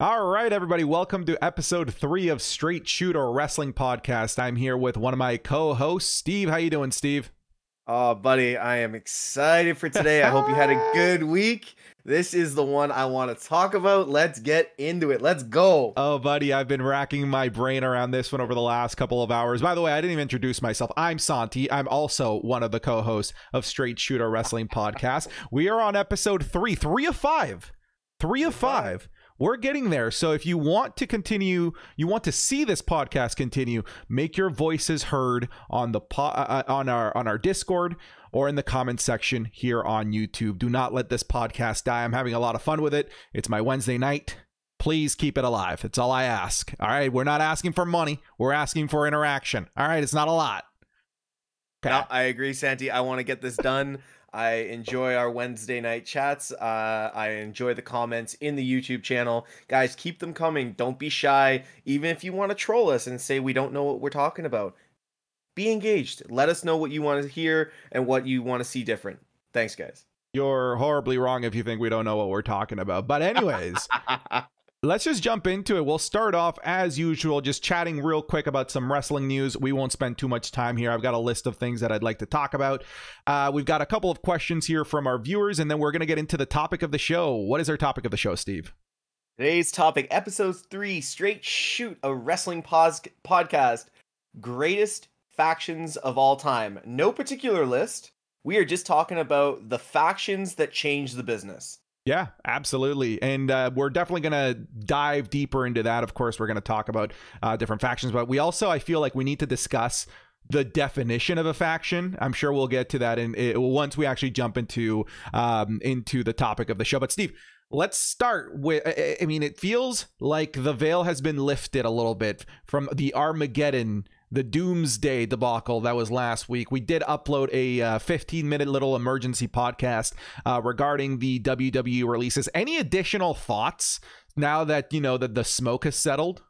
All right, everybody, welcome to episode 3 of Straight Shoot, or wrestling podcast. I'm here with one of my co-hosts, Steve. How you doing, Steve? Oh, buddy, I am excited for today. I hope you had a good week. This is the one I want to talk about. Let's get into it. Let's go. Oh, buddy, I've been racking my brain around this one over the last couple of hours. By the way, I didn't even introduce myself. I'm Santi. I'm also one of the co-hosts of Straight Shoot, or wrestling podcast. We are on episode 3 of 5. 3 of 5. We're getting there. So if you want to continue, you want to see this podcast continue, make your voices heard on the on our Discord or in the comment section here on YouTube. Do not let this podcast die. I'm having a lot of fun with it. It's my Wednesday night. Please keep it alive. It's all I ask. All right. We're not asking for money. We're asking for interaction. All right. It's not a lot. Okay. No, I agree, Santi. I want to get this done. I enjoy our Wednesday night chats. I enjoy the comments in the YouTube channel. Guys, keep them coming. Don't be shy. Even if you want to troll us and say we don't know what we're talking about, be engaged. Let us know what you want to hear and what you want to see different. Thanks, guys. You're horribly wrong if you think we don't know what we're talking about. But anyways, let's just jump into it. We'll start off, as usual, just chatting real quick about some wrestling news. We won't spend too much time here. I've got a list of things that I'd like to talk about. We've got a couple of questions here from our viewers, and then we're going to get into the topic of the show. What is our topic of the show, Steve? Today's topic, episode 3, Straight Shoot, a wrestling podcast, greatest factions of all time. No particular list. We are just talking about the factions that change the business. Yeah, absolutely. And we're definitely going to dive deeper into that. Of course, we're going to talk about different factions, but we also, I feel like we need to discuss the definition of a faction. I'm sure we'll get to that once we actually jump into the topic of the show. But Steve, let's start with, I mean, it feels like the veil has been lifted a little bit from the Armageddon, the Doomsday debacle that was last week. We did upload a 15-minute little emergency podcast regarding the WWE releases. Any additional thoughts now that, you know, that the smoke has settled?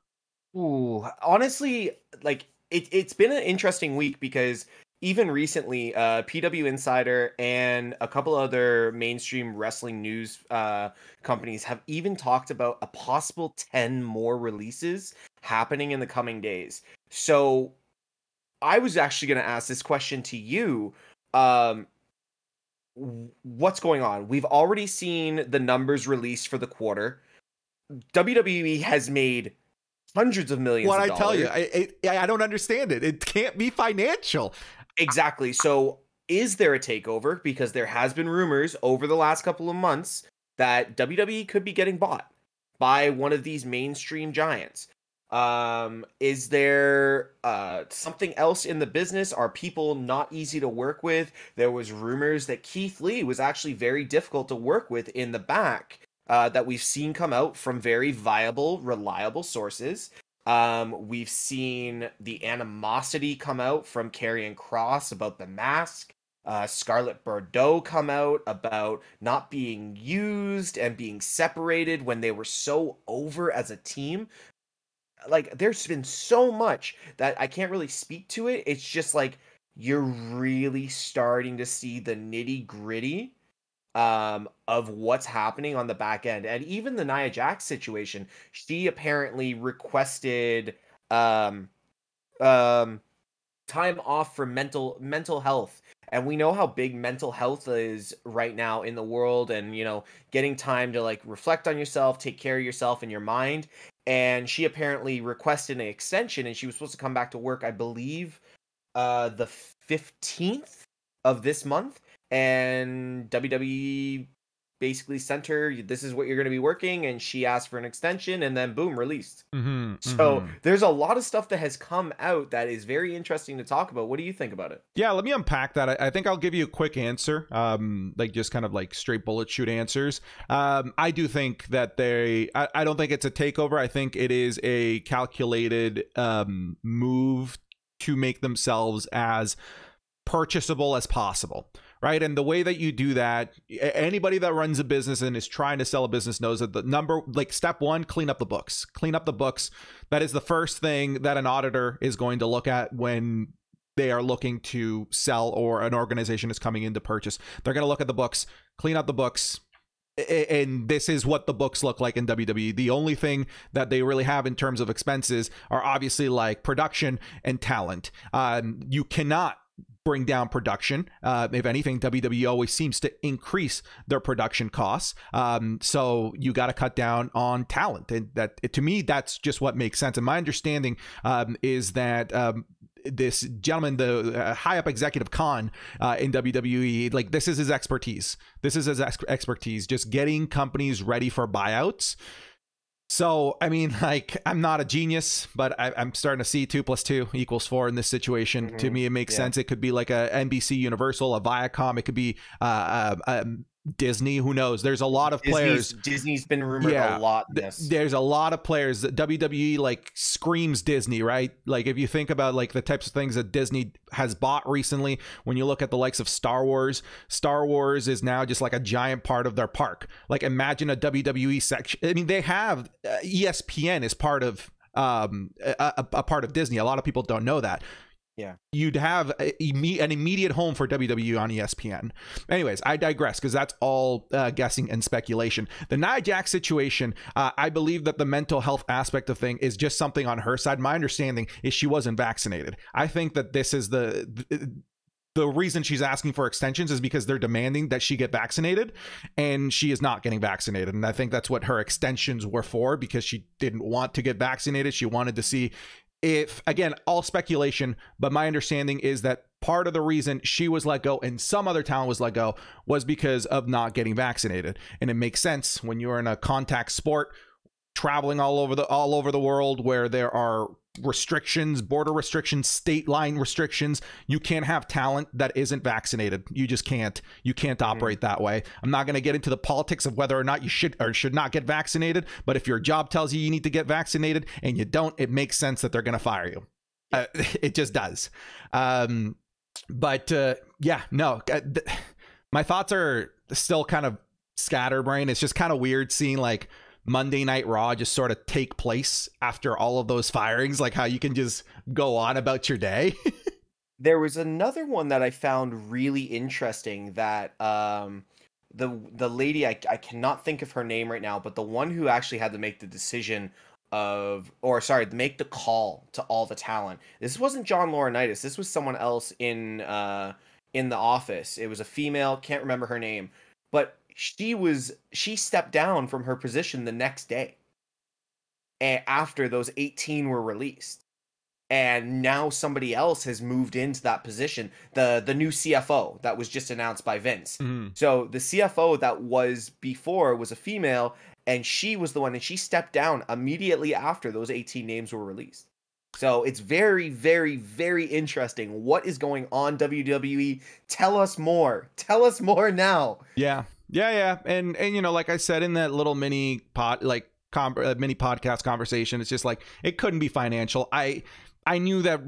Ooh, honestly, like, it's been an interesting week because even recently, PW Insider and a couple other mainstream wrestling news companies have even talked about a possible 10 more releases happening in the coming days. So I was actually going to ask this question to you. What's going on? We've already seen the numbers released for the quarter. WWE has made hundreds of millions of dollars. What I tell you, I don't understand it. It can't be financial. Exactly. So is there a takeover? Because there has been rumors over the last couple of months that WWE could be getting bought by one of these mainstream giants. Is there something else in the business? Are people not easy to work with? There was rumors that Keith Lee was actually very difficult to work with in the back, that we've seen come out from very viable, reliable sources. We've seen the animosity come out from Karrion Kross about the mask. Scarlett Bordeaux come out about not being used and being separated when they were so over as a team. Like, there's been so much that I can't really speak to it. It's just like you're really starting to see the nitty gritty of what's happening on the back end. And even the Nia Jax situation, she apparently requested time off for mental health. And we know how big mental health is right now in the world, and, you know, getting time to, like, reflect on yourself, take care of yourself and your mind. And she apparently requested an extension, and she was supposed to come back to work, I believe, the 15th of this month. And WWE basically sent her, this is what you're going to be working. And she asked for an extension, and then boom, released. Mm-hmm, so there's a lot of stuff that has come out that is very interesting to talk about. What do you think about it? Yeah, let me unpack that. I think I'll give you a quick answer, like just kind of like straight bullet shoot answers. I do think that I don't think it's a takeover. I think it is a calculated move to make themselves as purchasable as possible. Right. And the way that you do that, anybody that runs a business and is trying to sell a business knows that the number, like step one, clean up the books, That is the first thing that an auditor is going to look at when they are looking to sell or an organization is coming in to purchase. They're going to look at the books, clean up the books, And this is what the books look like in WWE. The only thing that they really have in terms of expenses are obviously like production and talent. You cannot bring down production. If anything, WWE always seems to increase their production costs. So you got to cut down on talent. And that, to me, that's just what makes sense. And my understanding is that this gentleman, the high up executive Khan in WWE, like this is his expertise. This is his expertise, just getting companies ready for buyouts. So, I mean, like, I'm not a genius, but I'm starting to see 2 + 2 = 4 in this situation. Mm-hmm. To me, it makes sense. It could be like a NBC Universal, a Viacom. It could be Disney. Who knows? There's a lot of players. Disney's been rumored a lot. There's a lot of players. WWE like screams Disney, right? Like if you think about like the types of things that Disney has bought recently, when you look at the likes of Star Wars, Star Wars is now just like a giant part of their park. Like imagine a WWE section. I mean, they have ESPN is part of a part of Disney. A lot of people don't know that. Yeah, you'd have an immediate home for WWE on ESPN. Anyways, I digress because that's all guessing and speculation. The Nia Jax situation, I believe that the mental health aspect of thing is just something on her side. My understanding is she wasn't vaccinated. I think that this is the reason she's asking for extensions is because they're demanding that she get vaccinated, and she is not getting vaccinated. And I think that's what her extensions were for, because she didn't want to get vaccinated. She wanted to see. If, again, all speculation, but my understanding is that part of the reason she was let go and some other talent was let go was because of not getting vaccinated. And it makes sense when you're in a contact sport, traveling all over the world where there are restrictions, border restrictions, state line restrictions. You can't have talent that isn't vaccinated. You just can't. You can't operate that way. I'm not going to get into the politics of whether or not you should or should not get vaccinated, but if your job tells you you need to get vaccinated and you don't, it makes sense that they're going to fire you. It just does. Yeah, no, my thoughts are still kind of scatterbrained. It's just kind of weird seeing like Monday Night Raw just sort of take place after all of those firings, like how you can just go on about your day. There was another one that I found really interesting that the lady, I cannot think of her name right now, but the one who actually had to make the decision of, or sorry, make the call to all the talent. This wasn't John Laurinaitis. This was someone else in the office. It was a female, can't remember her name, but she stepped down from her position the next day after those 18 were released. And now somebody else has moved into that position. The new CFO that was just announced by Vince. Mm. So the CFO that was before was a female, and she was the one, and she stepped down immediately after those 18 names were released. So it's very, very, very interesting. What is going on, WWE? Tell us more. Tell us more now. Yeah. Yeah, yeah, and you know, like I said in that little mini pod, like mini podcast conversation, it's just like it couldn't be financial. I knew that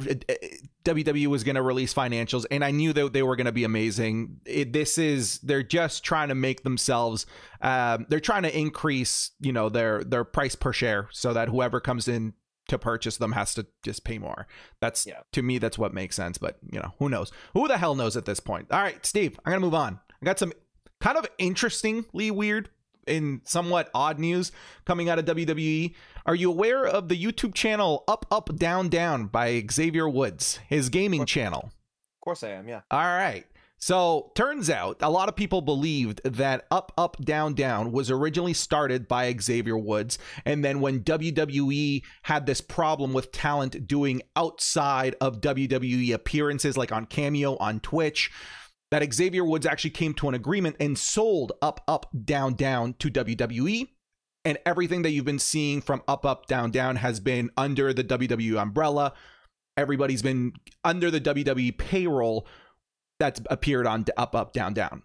WWE was going to release financials, and I knew that they were going to be amazing. They're just trying to make themselves. They're trying to increase, you know, their price per share so that whoever comes in to purchase them has to just pay more. That's to me, that's what makes sense. But you know, who knows? Who the hell knows at this point? All right, Steve, I'm gonna move on. I got some kind of interestingly weird and somewhat odd news coming out of WWE. Are you aware of the YouTube channel Up Up Down Down by Xavier Woods, his gaming channel? Of course I am, yeah. All right. So turns out a lot of people believed that Up Up Down Down was originally started by Xavier Woods. And then when WWE had this problem with talent doing outside of WWE appearances, like on Cameo, on Twitch, that Xavier Woods actually came to an agreement and sold Up Up Down Down to WWE. And everything that you've been seeing from Up Up Down Down has been under the WWE umbrella. Everybody's been under the WWE payroll that's appeared on Up Up Down Down.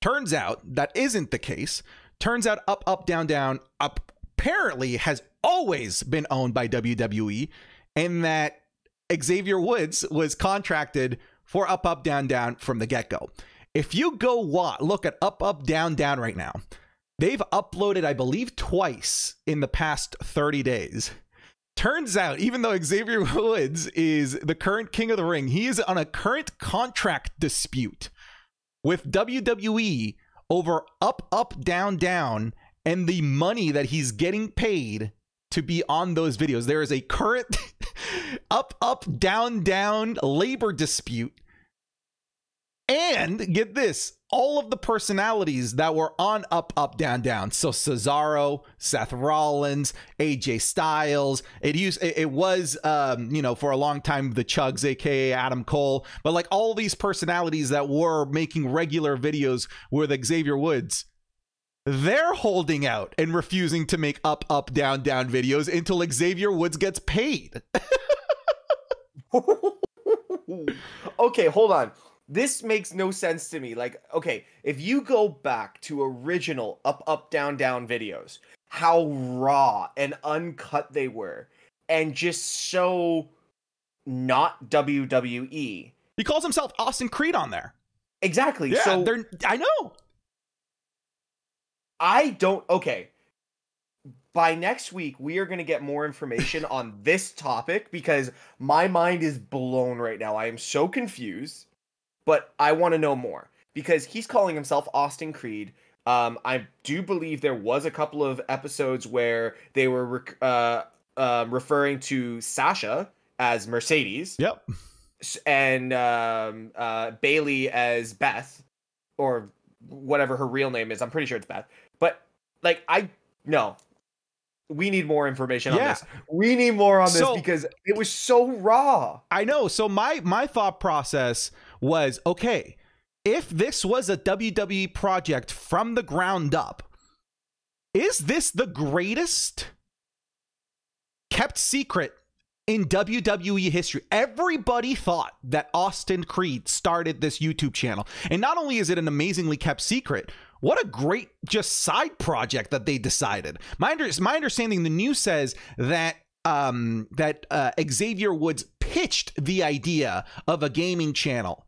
Turns out that isn't the case. Turns out Up Up Down Down apparently has always been owned by WWE, and that Xavier Woods was contracted for Up Up Down Down from the get-go. If you go look at Up Up Down Down right now, they've uploaded, I believe, twice in the past 30 days. Turns out, even though Xavier Woods is the current King of the Ring, he is on a current contract dispute with WWE over Up Up Down Down and the money that he's getting paid to be on those videos. There is a current Up Up Down Down labor dispute. And get this, all of the personalities that were on Up Up Down Down, so Cesaro, Seth Rollins, AJ Styles, it was you know, for a long time the Chugs, aka Adam Cole, but like all these personalities that were making regular videos with Xavier Woods, they're holding out and refusing to make Up Up Down Down videos until Xavier Woods gets paid. Okay, hold on. This makes no sense to me. Like, okay, if you go back to original Up, Up, Down, Down videos, how raw and uncut they were, and just so not WWE. He calls himself Austin Creed on there. Exactly. Yeah, so they're, I know. I don't, okay. By next week, we are going to get more information on this topic because my mind is blown right now. I am so confused. But I want to know more because he's calling himself Austin Creed. I do believe there was a couple of episodes where they were referring to Sasha as Mercedes. Yep. And Bailey as Beth or whatever her real name is. I'm pretty sure it's Beth. But like, no. We need more information on this. We need more on this because it was so raw. I know. So my thought process was, okay, if this was a WWE project from the ground up, is this the greatest kept secret in WWE history? Everybody thought that Austin Creed started this YouTube channel. And not only is it an amazingly kept secret, what a great just side project that they decided. My understanding, the news says that Xavier Woods pitched the idea of a gaming channel.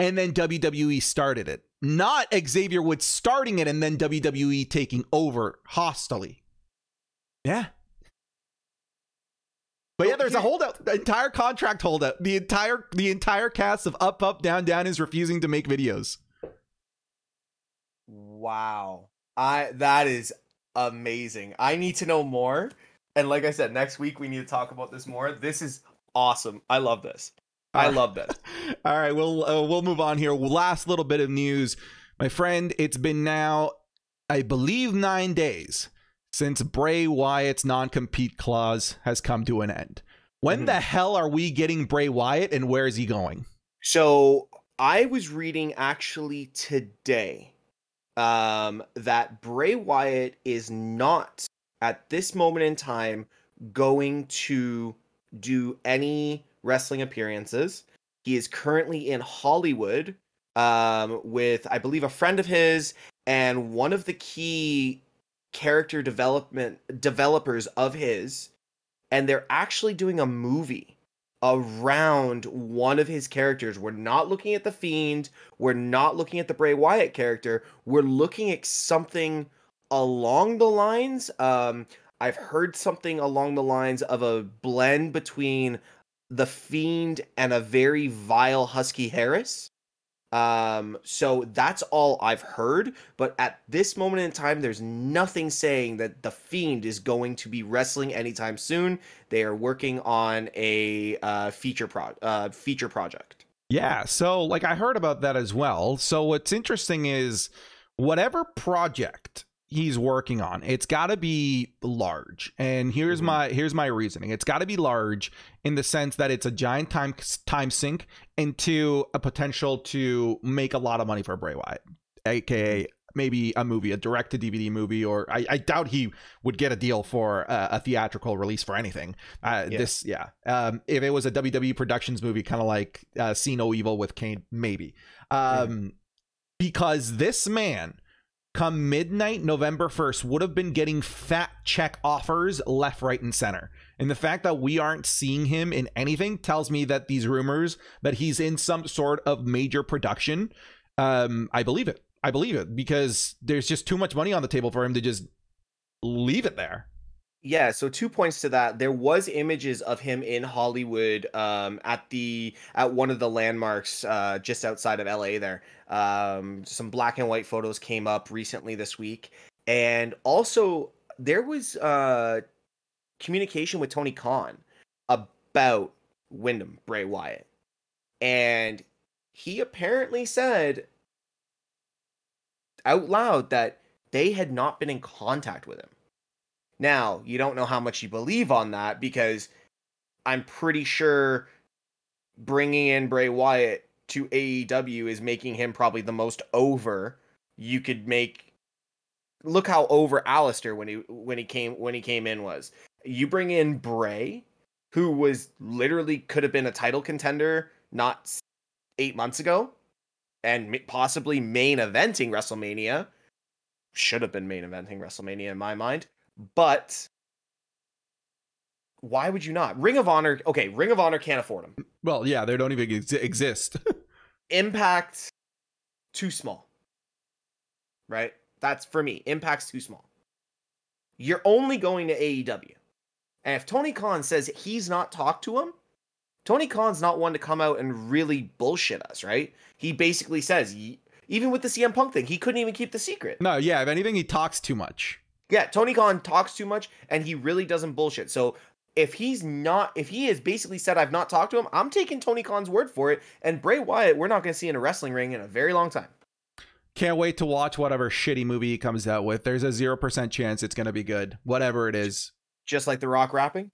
And then WWE started it. Not Xavier Woods starting it and then WWE taking over hostily. Yeah. But yeah, there's a holdout. The entire contract holdout. The entire cast of Up, Up, Down, Down is refusing to make videos. Wow. That is amazing. I need to know more. And like I said, next week we need to talk about this more. This is awesome. I love this. I love this. All right, we'll move on here. Last little bit of news, my friend. It's been now, I believe, 9 days since Bray Wyatt's non-compete clause has come to an end. When the hell are we getting Bray Wyatt, and where is he going? So I was reading actually today that Bray Wyatt is not at this moment in time going to do any wrestling appearances. He is currently in Hollywood with, I believe, a friend of his and one of the key character developers of his, and they're actually doing a movie around one of his characters. We're not looking at The Fiend. We're not looking at the Bray Wyatt character. We're looking at something along the lines. I've heard something along the lines of a blend between The Fiend and a very vile Husky Harris. So that's all I've heard. But at this moment in time, there's nothing saying that The Fiend is going to be wrestling anytime soon. They are working on a feature project. Yeah, so like I heard about that as well. So what's interesting is whatever project he's working on, it's got to be large, and here's my reasoning. It's got to be large in the sense that it's a giant time sink into a potential to make a lot of money for Bray Wyatt, aka maybe a movie, a direct-to-DVD movie, or I doubt he would get a deal for a theatrical release for anything. If it was a WWE Productions movie, kind of like See No Evil with Kane, maybe, because this man come midnight, November 1st, would have been getting fat check offers left, right, and center. And the fact that we aren't seeing him in anything tells me that these rumors that he's in some sort of major production, I believe it. I believe it because there's just too much money on the table for him to just leave it there. Yeah, so 2 points to that. There was images of him in Hollywood at one of the landmarks just outside of LA there. Some black and white photos came up recently this week. And also there was communication with Tony Khan about Wyndham, Bray Wyatt. And he apparently said out loud that they had not been in contact with him. Now, you don't know how much you believe on that, because I'm pretty sure bringing in Bray Wyatt to AEW is making him probably the most over you could make. Look how over Alistair when he came in was. You bring in Bray, who was literally could have been a title contender not 8 months ago, and possibly main eventing WrestleMania. Should have been main eventing WrestleMania in my mind. But why would you not? Ring of Honor. Okay, Ring of Honor can't afford them. Well, yeah, they don't even exist. Impact, too small. Right? That's for me. Impact's too small. You're only going to AEW. And if Tony Khan says he's not talked to him, Tony Khan's not one to come out and really bullshit us, right? He basically says, even with the CM Punk thing, he couldn't even keep the secret. No, yeah, if anything, he talks too much. Yeah, Tony Khan talks too much, and he really doesn't bullshit. So if he has basically said I've not talked to him, I'm taking Tony Khan's word for it. And Bray Wyatt, we're not going to see in a wrestling ring in a very long time. Can't wait to watch whatever shitty movie he comes out with. There's a 0% chance it's going to be good, whatever it is. Just like The Rock rapping.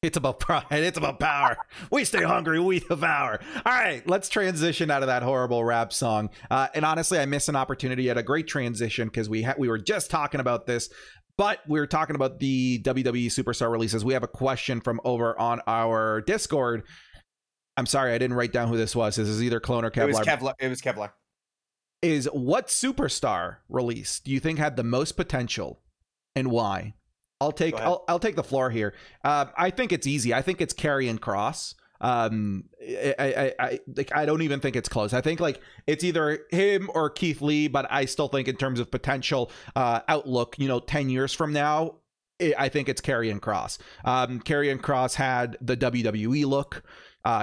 It's about pride. It's about power. We stay hungry. We devour. All right, let's transition out of that horrible rap song. And honestly, I miss an opportunity at a great transition, because we were just talking about this, but we were talking about the WWE superstar releases. We have a question from over on our Discord. I'm sorry, I didn't write down who this was. This is either Clone or Kevlar. It was Kevlar. Is what superstar release do you think had the most potential, and why? I'll take the floor here. I think it's easy. I think it's Karrion Kross. I don't even think it's close. I think like it's either him or Keith Lee, but I still think in terms of potential outlook, you know, 10 years from now, I think it's Karrion Kross. Karrion Kross had the WWE look.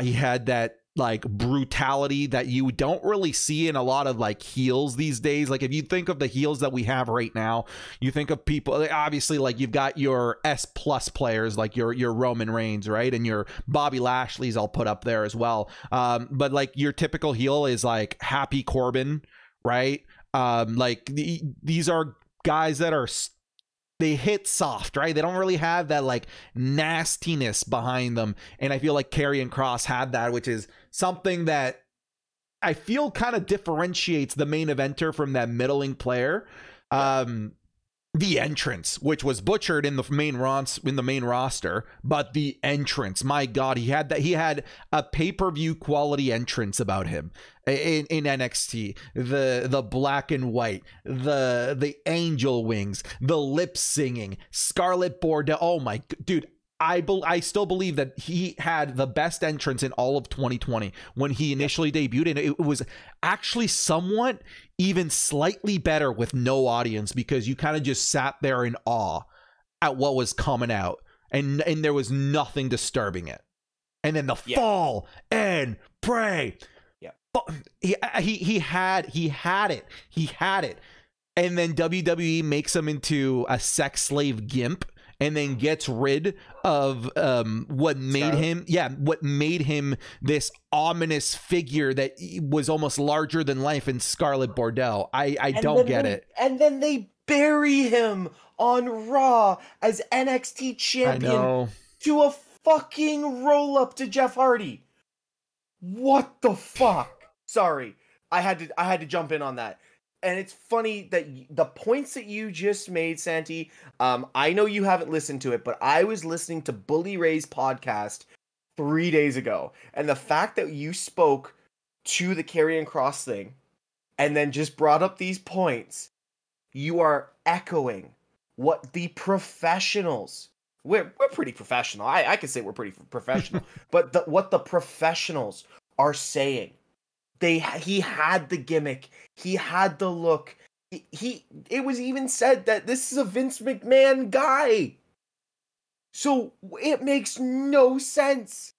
He had that like brutality that you don't really see in a lot of like heels these days. Like if you think of the heels that we have right now, you think of people obviously like you've got your S+ players like your Roman Reigns, right, and your Bobby Lashley's I'll put up there as well. But like your typical heel is like Happy Corbin, right? Like these are guys that are. They hit soft, right? They don't really have that like nastiness behind them. And I feel like Karrion Kross had that, which is something that I feel kind of differentiates the main eventer from that middling player. The entrance, which was butchered in the main roster, but the entrance, my God, he had a pay-per-view quality entrance about him in NXT. The black and white, the angel wings, the lip singing, Scarlet Bordeaux. Oh my dude, I still believe that he had the best entrance in all of 2020 when he initially debuted, and it was actually somewhat even slightly better with no audience, because you kind of just sat there in awe at what was coming out, and there was nothing disturbing it. And then the fall and Bray. Yeah. He had it. And then WWE makes him into a sex slave gimp, and then gets rid of what made him this ominous figure that was almost larger than life in Scarlet Bordeaux. I don't get it. And then they bury him on Raw as NXT champion to a fucking roll up to Jeff Hardy. What the fuck? Sorry, I had to jump in on that. And it's funny that the points that you just made, Santi, I know you haven't listened to it, but I was listening to Bully Ray's podcast 3 days ago. And the fact that you spoke to the Karrion Kross thing and then just brought up these points, you are echoing what the professionals, we're pretty professional. I could say we're pretty professional, but what the professionals are saying. He had the gimmick. He had the look. It was even said that this is a Vince McMahon guy. So it makes no sense.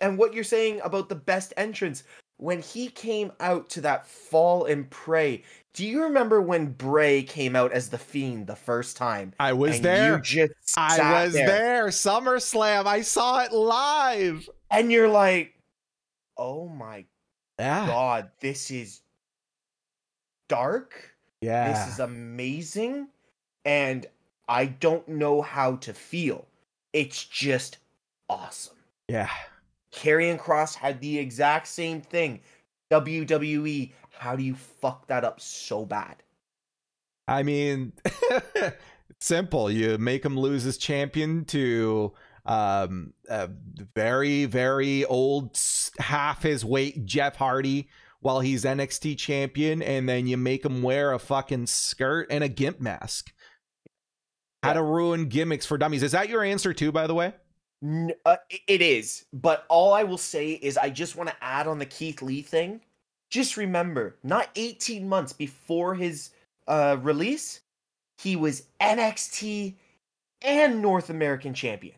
And what you're saying about the best entrance, when he came out to that Fall and Pray, do you remember when Bray came out as the Fiend the first time? I was there. You just sat I was there. SummerSlam. I saw it live. And you're like, oh my God, this is dark. Yeah. This is amazing. And I don't know how to feel. It's just awesome. Yeah. Karrion Kross had the exact same thing. WWE, how do you fuck that up so bad? I mean, simple. You make him lose his champion to a very, very old, half his weight Jeff Hardy while he's NXT champion, and then you make him wear a fucking skirt and a gimp mask. How to ruin gimmicks for dummies. Is that your answer too, by the way? It is, but all I will say is I just want to add on the Keith Lee thing. Just remember, not 18 months before his release, he was NXT and North American champion.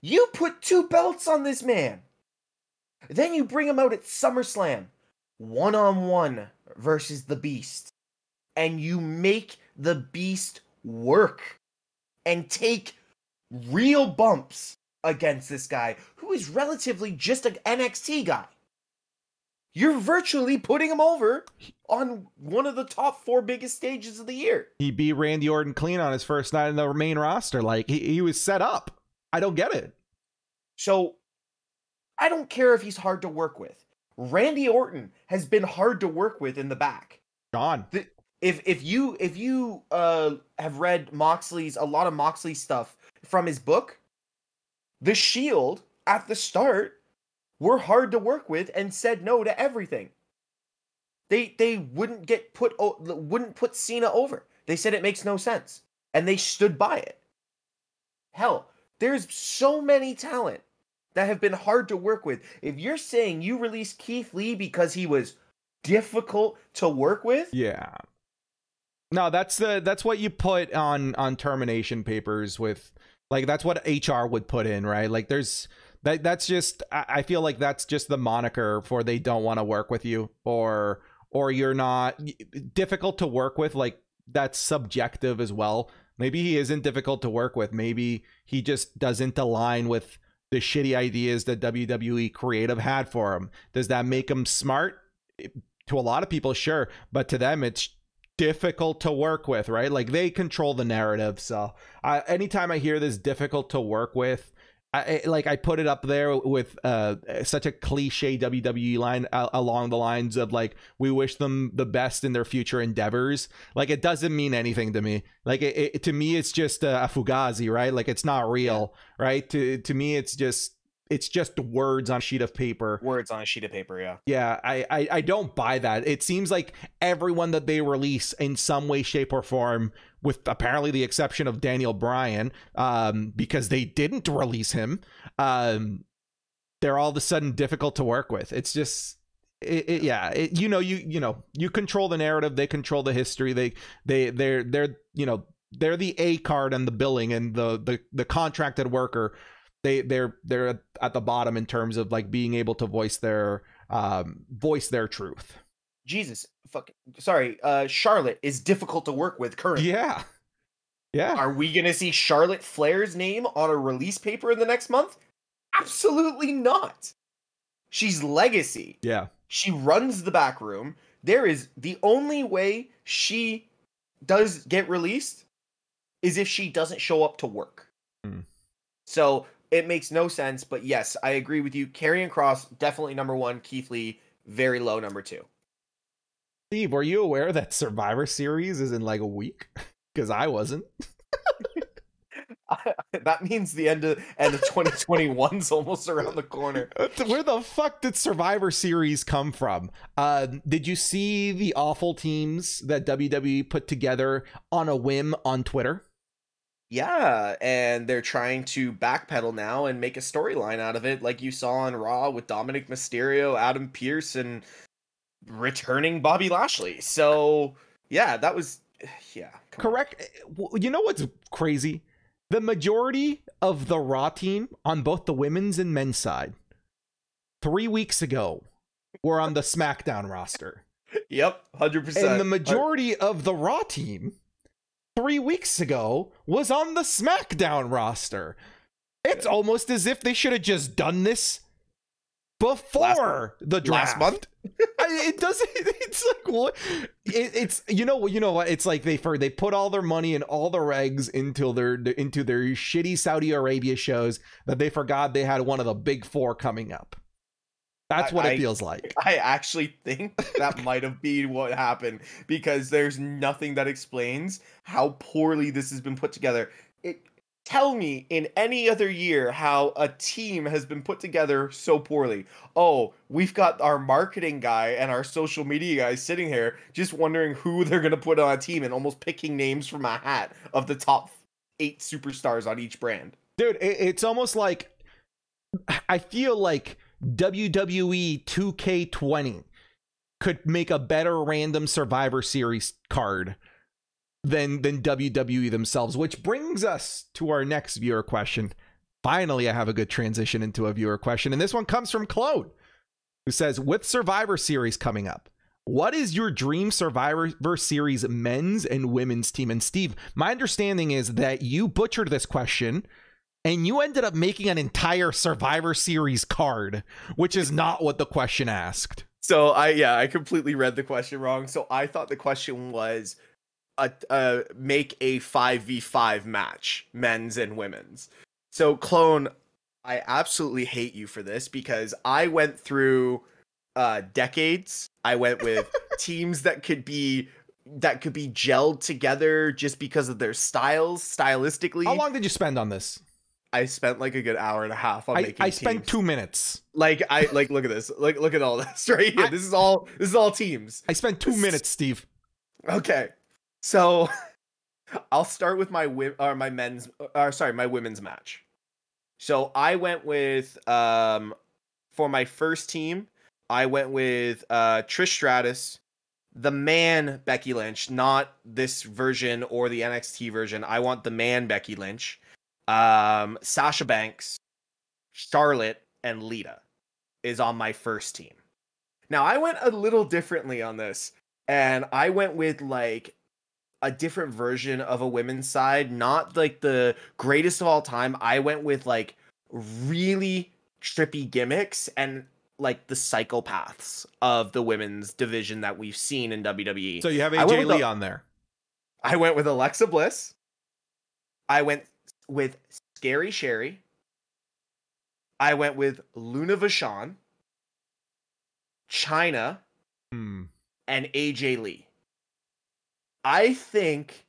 You put two belts on this man. Then you bring him out at SummerSlam, one-on-one versus the Beast. And you make the Beast work and take real bumps against this guy who is relatively just an NXT guy. You're virtually putting him over on one of the top four biggest stages of the year. He beat Randy Orton clean on his first night in the main roster. Like, he was set up. I don't get it. So I don't care if he's hard to work with. Randy Orton has been hard to work with in the back. Gone. If you have read Moxley's, a lot of Moxley stuff from his book, the Shield at the start were hard to work with and said no to everything. They wouldn't put Cena over. They said it makes no sense, and they stood by it. Hell, there's so many talent that have been hard to work with. If you're saying you released Keith Lee because he was difficult to work with, yeah. No, that's what you put on termination papers with, like, that's what HR would put in, right? Like, there's that. That's just, I feel like that's just the moniker for they don't want to work with you, or you're not difficult to work with. Like, that's subjective as well. Maybe he isn't difficult to work with. Maybe he just doesn't align with the shitty ideas that WWE creative had for him. Does that make him smart? To a lot of people, sure, but to them, it's difficult to work with, right? Like, they control the narrative. So anytime I hear this difficult to work with, I put it up there with such a cliche WWE line along the lines of, like, we wish them the best in their future endeavors. Like, it doesn't mean anything to me. Like, it to me, it's just a fugazi, right? Like, it's not real, right? To me, it's just words on a sheet of paper. Words on a sheet of paper, yeah. Yeah, I don't buy that. It seems like everyone that they release in some way, shape, or form, with apparently the exception of Daniel Bryan, because they didn't release him, they're all of a sudden difficult to work with. It's just, you control the narrative, they control the history, they're the A card and the billing and the contracted worker. They're at the bottom in terms of, like, being able to voice their truth. Jesus, fuck, sorry. Charlotte is difficult to work with currently. Yeah, yeah. Are we gonna see Charlotte Flair's name on a release paper in the next month? Absolutely not. She's legacy. Yeah, she runs the back room. There is the only way she does get released is if she doesn't show up to work. Mm. So it makes no sense, but yes, I agree with you. Karrion Kross, definitely number one. Keith Lee, very low, number two. Steve, were you aware that Survivor Series is in like a week? Because I wasn't. That means the end of 2021's almost around the corner. Where the fuck did Survivor Series come from? Did you see the awful teams that WWE put together on a whim on Twitter? Yeah, and they're trying to backpedal now and make a storyline out of it, like you saw on Raw with Dominic Mysterio, Adam Pearce, and returning Bobby Lashley. So, yeah, that was... yeah. Correct. You know what's crazy? the majority of the Raw team on both the women's and men's side 3 weeks ago were on the SmackDown roster. Yep, 100%. And the majority of the Raw team 3 weeks ago was on the SmackDown roster. It's almost as if they should have just done this before the draft. Last month? It doesn't. It's like what? It's you know what? It's like they put all their money and all their eggs into their shitty Saudi Arabia shows that they forgot they had one of the big four coming up. That's what it feels like. I actually think that might have been what happened, because there's nothing that explains how poorly this has been put together. Tell me in any other year how a team has been put together so poorly. Oh, we've got our marketing guy and our social media guy sitting here just wondering who they're going to put on a team and almost picking names from a hat of the top 8 superstars on each brand. Dude, it's almost like, I feel like WWE 2K20 could make a better random Survivor Series card than WWE themselves, which brings us to our next viewer question. Finally, I have a good transition into a viewer question, and this one comes from Claude, who says, with Survivor Series coming up, what is your dream Survivor Series men's and women's team? And Steve, my understanding is that you butchered this question and you ended up making an entire Survivor Series card, which is not what the question asked. So I completely read the question wrong. So I thought the question was, make a 5v5 match, men's and women's. So Clone, I absolutely hate you for this, because I went through decades. I went with teams that could be gelled together just because of their styles, stylistically. How long did you spend on this? I spent like a good hour and a half on making. I spent teams. 2 minutes. Like look at this. Like look at all this right here. This is all teams. I spent 2 minutes, Steve. Okay. So, I'll start with my women's match. So I went with for my first team, I went with Trish Stratus, the man Becky Lynch, not this version or the NXT version. I want the man Becky Lynch, Sasha Banks, Charlotte, and Lita is on my first team. Now I went a little differently on this, and I went with like a different version of a women's side, not like the greatest of all time. I went with like really trippy gimmicks and like the psychopaths of the women's division that we've seen in WWE. So you have AJ Lee on there. I went with Alexa Bliss. I went with Scary Sherry. I went with Luna Vachon, Chyna, and AJ Lee. I think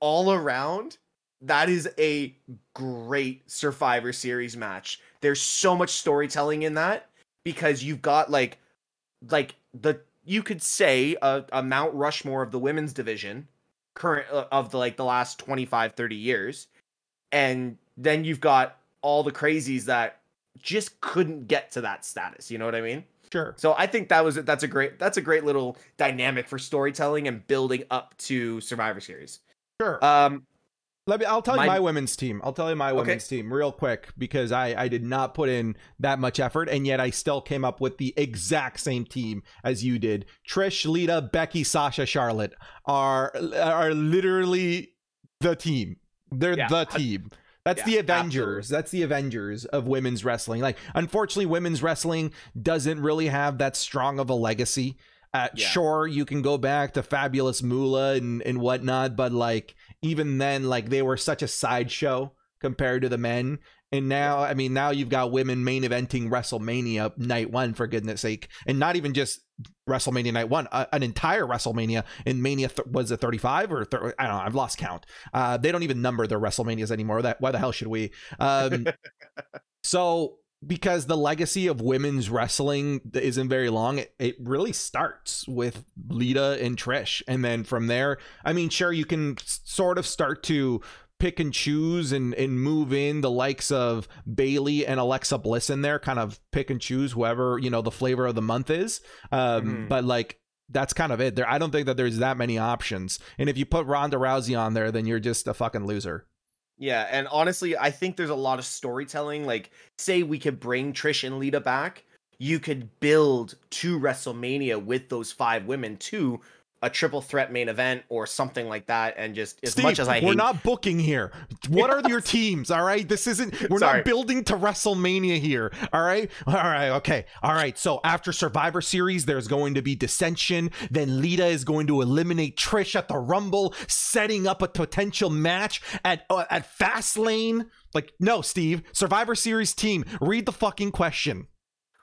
all around that is a great Survivor Series match. There's so much storytelling in that, because you've got you could say a Mount Rushmore of the women's division of the last 25-30 years. And then you've got all the crazies that just couldn't get to that status. You know what I mean? Sure. So I think that's a great little dynamic for storytelling and building up to Survivor Series. Sure. I'll tell you my women's team. I'll tell you my women's team real quick, because I did not put in that much effort, and yet I still came up with the exact same team as you did. Trish, Lita, Becky, Sasha, Charlotte are literally the team. They're the team. That's the Avengers. Absolutely. That's the Avengers of women's wrestling. Like, unfortunately, women's wrestling doesn't really have that strong of a legacy. Sure, you can go back to Fabulous Moolah and whatnot, but like even then, like they were such a sideshow compared to the men. And now, I mean, now you've got women main eventing WrestleMania night one, for goodness sake, and not even just WrestleMania night one, an entire WrestleMania. And Mania was a 35 or 30, I don't know, I've lost count. They don't even number their WrestleManias anymore. Why the hell should we? So because the legacy of women's wrestling isn't very long, it really starts with Lita and Trish, and then from there, I mean, sure, you can sort of start to pick and choose and move in the likes of Bayley and Alexa Bliss in there, kind of pick and choose whoever, you know, the flavor of the month is. But like, that's kind of it there. I don't think that there's that many options. And if you put Ronda Rousey on there, then you're just a fucking loser. Yeah, and honestly, I think there's a lot of storytelling. Like, say we could bring Trish and Lita back, you could build to WrestleMania with those five women to a triple threat main event or something like that. And just as Steve, much as I hate, we're not booking here. What are your teams? All right, this isn't. We're not building to WrestleMania here. All right, okay, all right. So after Survivor Series, there's going to be dissension. Then Lita is going to eliminate Trish at the Rumble, setting up a potential match at Fastlane. Like, no, Steve. Survivor Series team. Read the fucking question.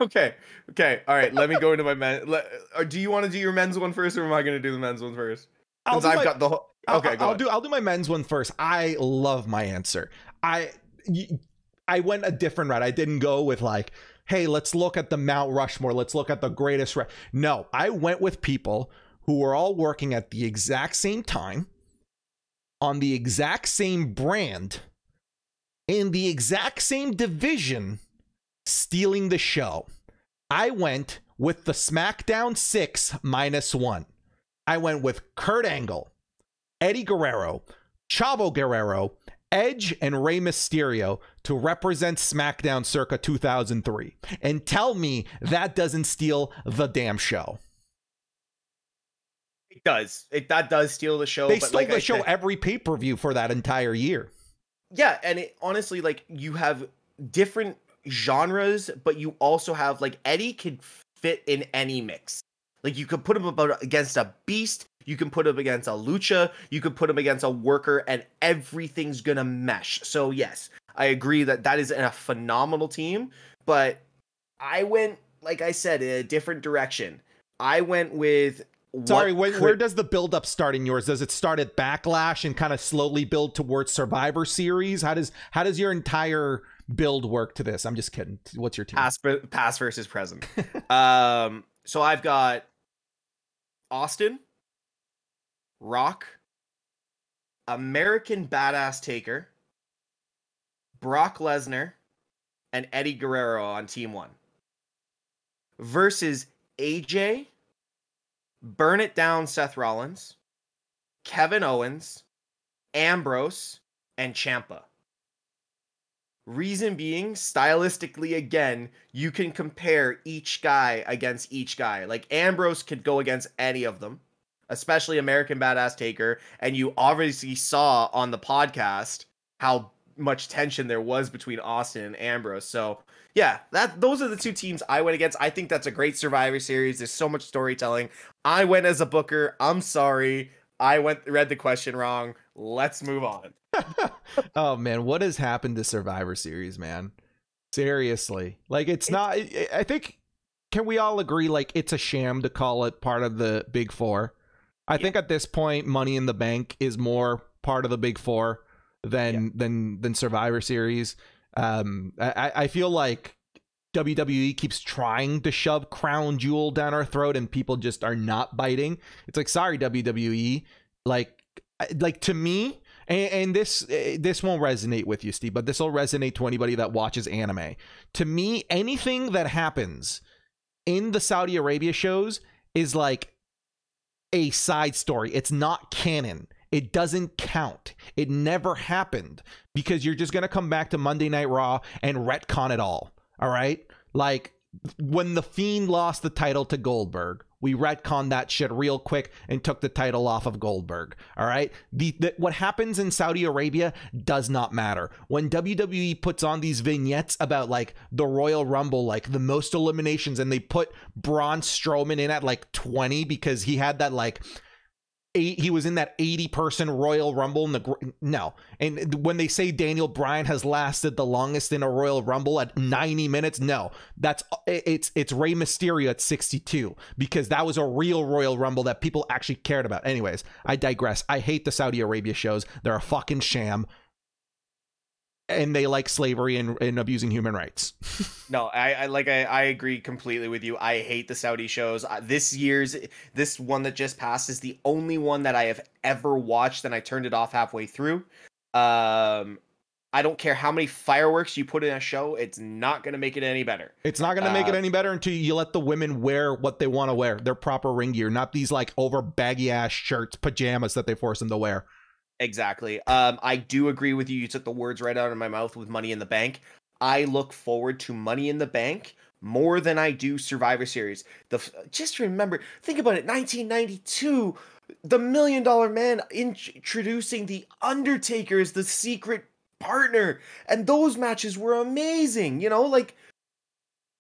Okay. Okay. All right. Let me go into my men. Do you want to do your men's one first, or am I going to do the men's one first? Because I've got the whole. Okay. I'll do my men's one first. I love my answer. I went a different route. I didn't go with like, hey, let's look at the Mount Rushmore. Let's look at the greatest. No, I went with people who were all working at the exact same time, on the exact same brand, in the exact same division, stealing the show. I went with the SmackDown 6 minus one. I went with Kurt Angle, Eddie Guerrero, Chavo Guerrero, Edge, and Rey Mysterio to represent SmackDown circa 2003. And tell me that doesn't steal the damn show. It does. That does steal the show. They stole the show every pay-per-view for that entire year. Yeah, and it, honestly, like, you have different genres, but you also have, like, Eddie could fit in any mix. Like, you could put him against a beast, you can put him against a lucha, you could put him against a worker, and everything's gonna mesh. So yes, I agree that that is a phenomenal team, but I went, like I said, in a different direction. I went with... Sorry, where does the build-up start in yours? Does it start at Backlash and kind of slowly build towards Survivor Series? How does your entire build work to this? I'm just kidding. What's your team? Past versus present. So I've got Austin, Rock, American Badass Taker, Brock Lesnar, and Eddie Guerrero on Team 1. Versus AJ, Burn It Down Seth Rollins, Kevin Owens, Ambrose, and Ciampa. Reason being, stylistically, again, you can compare each guy against each guy. Like, Ambrose could go against any of them, especially American Badass Taker. And you obviously saw on the podcast how much tension there was between Austin and Ambrose. So yeah, those are the two teams I went against. I think that's a great Survivor Series. There's so much storytelling. I went as a booker. I'm sorry. I read the question wrong. Let's move on. Oh man, what has happened to Survivor Series, man? Seriously, like, it's not. I think, can we all agree, like, it's a sham to call it part of the Big Four? I think at this point, Money in the Bank is more part of the Big Four than Survivor Series. I feel like WWE keeps trying to shove Crown Jewel down our throat, and people just are not biting. It's like, sorry, WWE, like to me. And this won't resonate with you, Steve, but this will resonate to anybody that watches anime. To me, anything that happens in the Saudi Arabia shows is like a side story. It's not canon. It doesn't count. It never happened, because you're just going to come back to Monday Night Raw and retcon it all. All right? Like, when The Fiend lost the title to Goldberg, we retconned that shit real quick and took the title off of Goldberg. All right. What happens in Saudi Arabia does not matter. When WWE puts on these vignettes about, like, the Royal Rumble, like the most eliminations, and they put Braun Strowman in at like 20 because he had that, like, he was in that 80-person Royal Rumble. And when they say Daniel Bryan has lasted the longest in a Royal Rumble at 90 minutes, no, it's Rey Mysterio at 62, because that was a real Royal Rumble that people actually cared about. Anyways, I digress. I hate the Saudi Arabia shows. They're a fucking sham, and they like slavery and abusing human rights. No, I agree completely with you. I hate the Saudi shows. This one that just passed is the only one that I have ever watched, and I turned it off halfway through. I don't care how many fireworks you put in a show. It's not going to make it any better. It's not going to make it any better until you let the women wear what they want to wear, their proper ring gear, not these like over baggy ass shirts, pajamas that they force them to wear. Exactly. I do agree with you. You took the words right out of my mouth with Money in the Bank. I look forward to Money in the Bank more than I do Survivor Series. Just remember, think about it, 1992, the $1 Million Man introducing The Undertaker as the secret partner. And those matches were amazing. You know, like,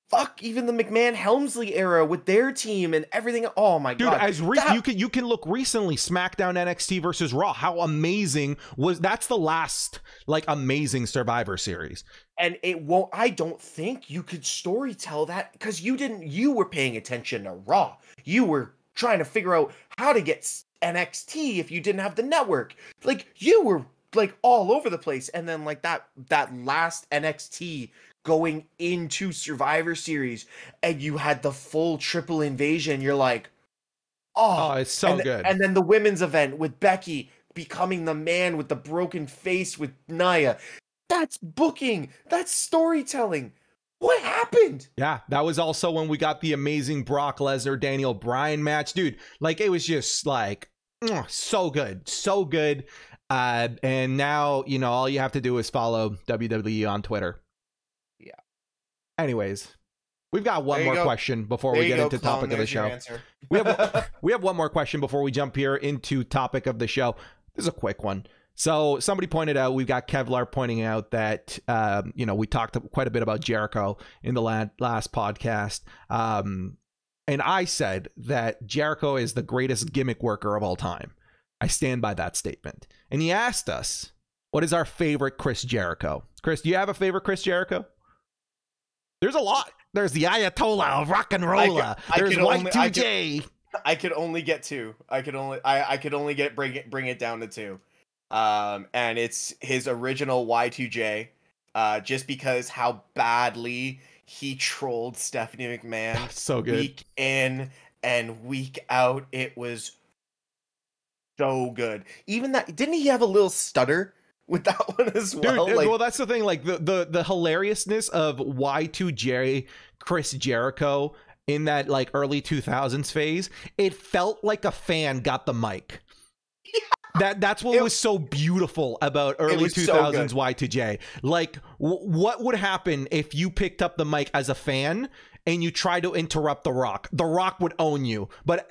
fuck, even the McMahon-Helmsley era with their team and everything. Oh, my God. Dude, you can look recently, SmackDown, NXT versus Raw. How amazing was... That's the last, like, amazing Survivor Series. And it won't... I don't think you could storytell that because you didn't... You were paying attention to Raw. You were trying to figure out how to get NXT if you didn't have the network. Like, you were, like, all over the place. And then, like, that last NXT... going into Survivor Series and you had the full triple invasion, you're like, oh it's so good. And then the women's event with Becky becoming the man with the broken face with Nia. That's booking. That's storytelling. What happened? Yeah, that was also when we got the amazing Brock Lesnar, Daniel Bryan match. Dude, like, it was just like, so good. So good. And now, you know, all you have to do is follow WWE on Twitter. Anyways, we've got one more question before we get into topic of the show. We have one more question before we jump here into topic of the show. This is a quick one. So somebody pointed out, we've got Kevlar pointing out that, you know, we talked quite a bit about Jericho in the last podcast. And I said that Jericho is the greatest gimmick worker of all time. I stand by that statement. And he asked us, what is our favorite Chris Jericho? Chris, do you have a favorite Chris Jericho? There's a lot. There's the Ayatollah of rock and roller. There's Y2J. I could only get two. I could only get bring it down to two. And it's his original Y2J. Just because how badly he trolled Stephanie McMahon so good. Week in and week out. It was so good. Even that, didn't he have a little stutter with that one as well? Dude, like, well, that's the thing, like the hilariousness of Y2J Chris Jericho in that, like, early 2000s phase. It felt like a fan got the mic. Yeah. That's what was so beautiful about early 2000s so Y2J. Like, what would happen if you picked up the mic as a fan and you try to interrupt The Rock? The Rock would own you, but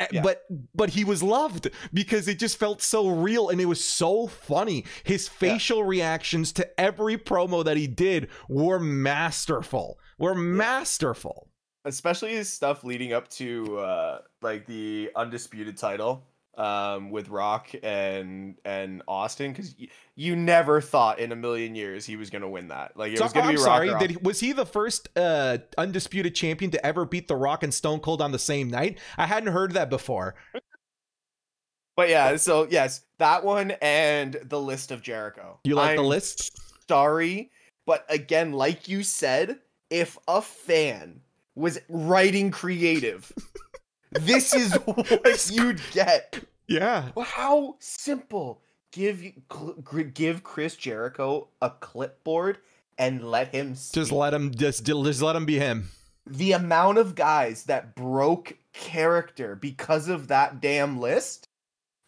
he was loved because it just felt so real and it was so funny. His facial reactions to every promo that he did were masterful. Masterful, especially his stuff leading up to like the Undisputed title with Rock and Austin, because you never thought in a million years he was gonna win that. Like, it was gonna be Rock. Sorry, was he the first Undisputed Champion to ever beat The Rock and Stone Cold on the same night? I hadn't heard that before. But yeah, so yes, that one and the list of Jericho. You like the list? Sorry, but again, like you said, if a fan was writing creative, this is what you'd get. Yeah. How simple. Give Chris Jericho a clipboard and let him speak. Just let him be him. The amount of guys that broke character because of that damn list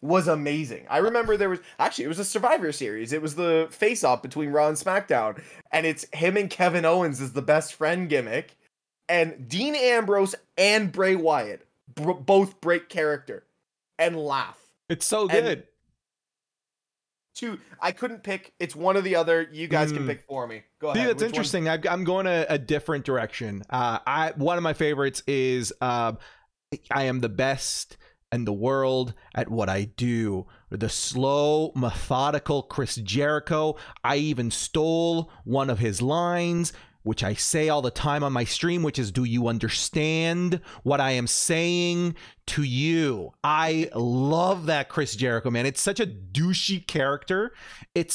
was amazing. I remember there was actually, it was a Survivor Series. It was the face-off between Raw and SmackDown, and it's him and Kevin Owens is the best friend gimmick, and Dean Ambrose and Bray Wyatt both break character and laugh. It's so good. And I couldn't pick. It's one or the other. You guys can pick for me. Go ahead. Dude, that's interesting. I'm going a different direction. One of my favorites is I am the best in the world at what I do. The slow, methodical Chris Jericho. I even stole one of his lines, which I say all the time on my stream, which is, do you understand what I am saying to you? I love that Chris Jericho, man. It's such a douchey character. And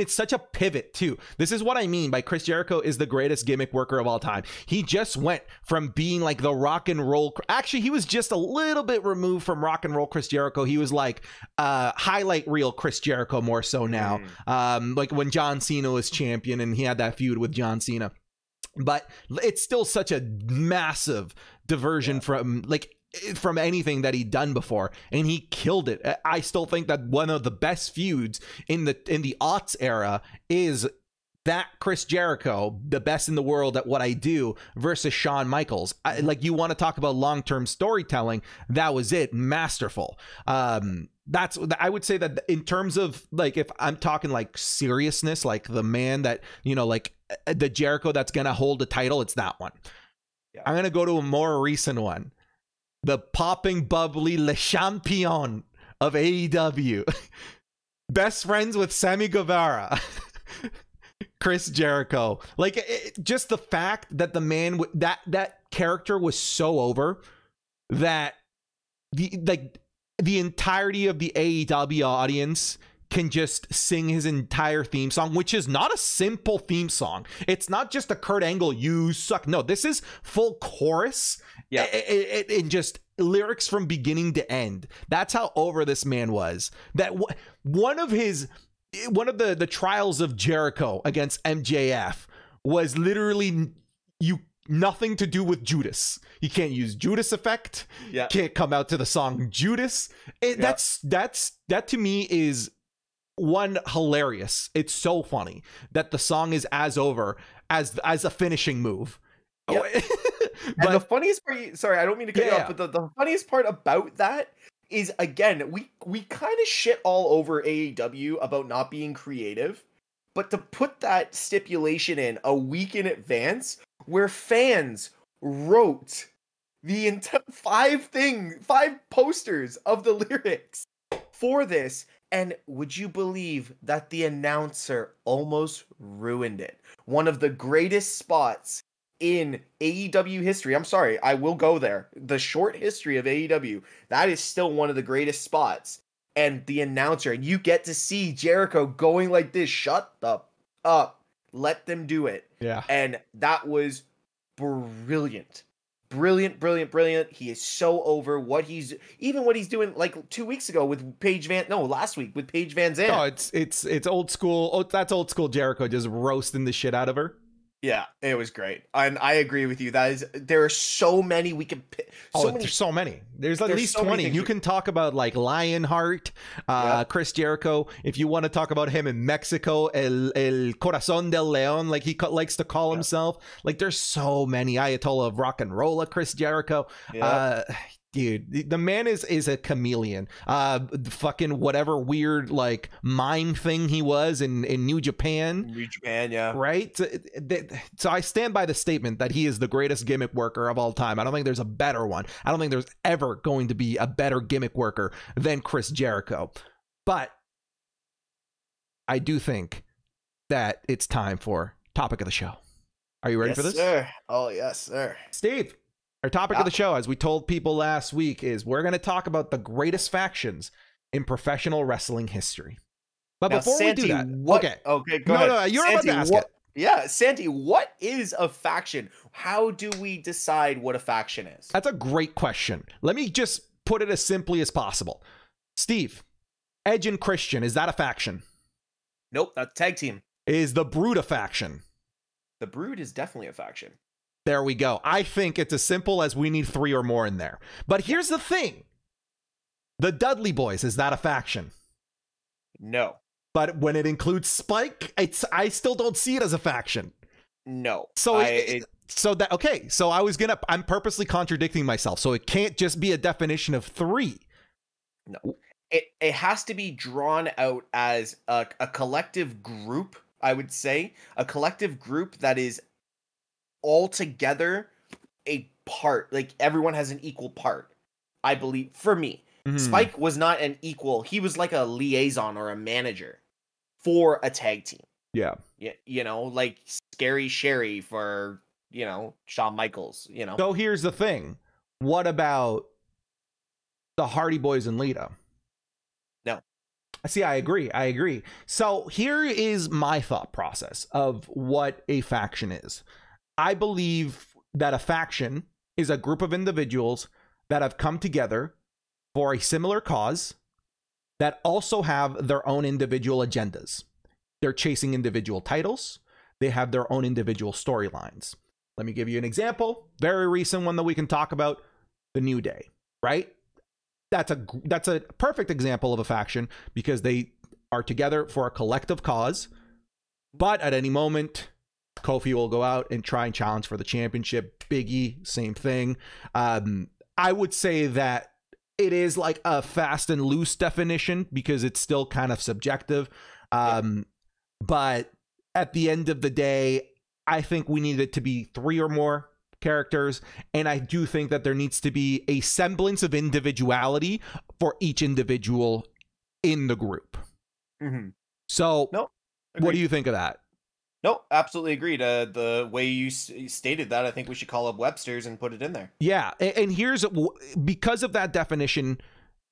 it's such a pivot too. This is what I mean by Chris Jericho is the greatest gimmick worker of all time. He just went from being like the rock and roll. Actually, he was just a little bit removed from rock and roll Chris Jericho. He was like highlight reel Chris Jericho more so now. Like when John Cena was champion and he had that feud with John Cena. But it's still such a massive diversion from, like, from anything that he'd done before, and he killed it. I still think that one of the best feuds in the aughts era is that Chris Jericho, the best in the world at what I do, versus Shawn Michaels. Like, you want to talk about long-term storytelling, that was it. Masterful. That's, I would say that in terms of, like, if I'm talking like seriousness, like the man that, you know, like the Jericho that's going to hold a title, it's that one. Yeah. I'm going to go to a more recent one. The popping bubbly Le Champion of AEW. Best friends with Sammy Guevara. Chris Jericho. Like, just the fact that the man, that character was so over that the entirety of the AEW audience can just sing his entire theme song, which is not a simple theme song. It's not just a Kurt Angle, you suck. No, this is full chorus. Yeah, it just lyrics from beginning to end. That's how over this man was. That one of the trials of Jericho against MJF was literally nothing to do with Judas. You can't use Judas effect. Yeah, can't come out to the song Judas. It, yeah. That to me is one hilarious. It's so funny that the song is as over as a finishing move. Yeah. But, and the funniest part, sorry, I don't mean to cut you off, but the funniest part about that is, again, we kind of shit all over AEW about not being creative, but to put that stipulation in a week in advance where fans wrote the entire five posters of the lyrics for this. And would you believe that the announcer almost ruined it? One of the greatest spots in AEW history. I'm sorry, I will go there. The short history of AEW, that is still one of the greatest spots. And the announcer, and you get to see Jericho going like this, shut the up, let them do it. Yeah. And that was brilliant. Brilliant, brilliant, brilliant. He is so over what he's, even what he's doing like 2 weeks ago with Paige Van, no, last week with Paige Van Zandt. No, it's old school. Oh, that's old school Jericho just roasting the shit out of her. Yeah, it was great. And I agree with you. That is, there are so many we can pick. So many. There's so many. There's at least 20. You can talk about like Lionheart, Chris Jericho. If you want to talk about him in Mexico, El Corazón del León, like he likes to call himself. Like, there's so many. Ayatollah of Rock and Rolla, Chris Jericho. Yeah. Dude, the man is a chameleon. Fucking whatever weird like mime thing he was in New Japan. New Japan, yeah. Right? So I stand by the statement that he is the greatest gimmick worker of all time. I don't think there's a better one. I don't think there's ever going to be a better gimmick worker than Chris Jericho. But I do think that it's time for topic of the show. Are you ready for this? Yes, sir. Oh, yes, sir. Steve. Our topic of the show, as we told people last week, is we're going to talk about the greatest factions in professional wrestling history. But now, before Santi, we do that, okay, go ahead. No, you're Santi, about to ask it. Yeah, Santi, what is a faction? How do we decide what a faction is? That's a great question. Let me just put it as simply as possible. Steve, Edge and Christian, is that a faction? Nope, that's a tag team. Is the Brood a faction? The Brood is definitely a faction. There we go. I think it's as simple as we need three or more in there. But here's the thing. The Dudley Boys, is that a faction? No. But when it includes Spike, I still don't see it as a faction. No. So I'm purposely contradicting myself. So it can't just be a definition of three. No. It has to be drawn out as a collective group, I would say. A collective group that is altogether a part, like everyone has an equal part, I believe. For me, Spike was not an equal. He was like a liaison or a manager for a tag team. Yeah, you know, like Scary Sherry for, you know, Shawn Michaels, you know. So here's the thing. What about the Hardy Boys and Lita? No. See, I agree. So here is my thought process of what a faction is. I believe that a faction is a group of individuals that have come together for a similar cause that also have their own individual agendas. They're chasing individual titles. They have their own individual storylines. Let me give you an example. Very recent one that we can talk about, the New Day. right? That's a perfect example of a faction because they are together for a collective cause, but at any moment, Kofi will go out and try and challenge for the championship. Big E, same thing. I would say that it is like a fast and loose definition because it's still kind of subjective. But at the end of the day, I think we need it to be 3 or more characters. And I do think that there needs to be a semblance of individuality for each individual in the group. Mm-hmm. So what do you think of that? No, absolutely agreed. The way you stated that, I think we should call up Webster's and put it in there. Yeah, and here's, because of that definition,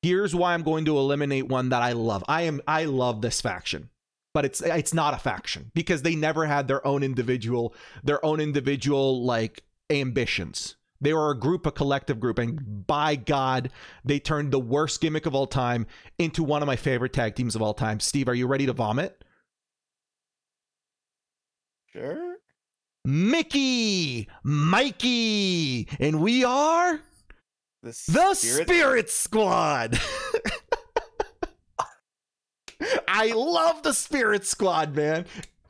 here's why I'm going to eliminate one that I love. I love this faction, but it's not a faction because they never had their own individual like ambitions. They were a group, a collective group, and by God, they turned the worst gimmick of all time into one of my favorite tag teams of all time. Steve, are you ready to vomit? Sure. Mickey, Mikey, and we are the Spirit Squad. I love the Spirit Squad, man.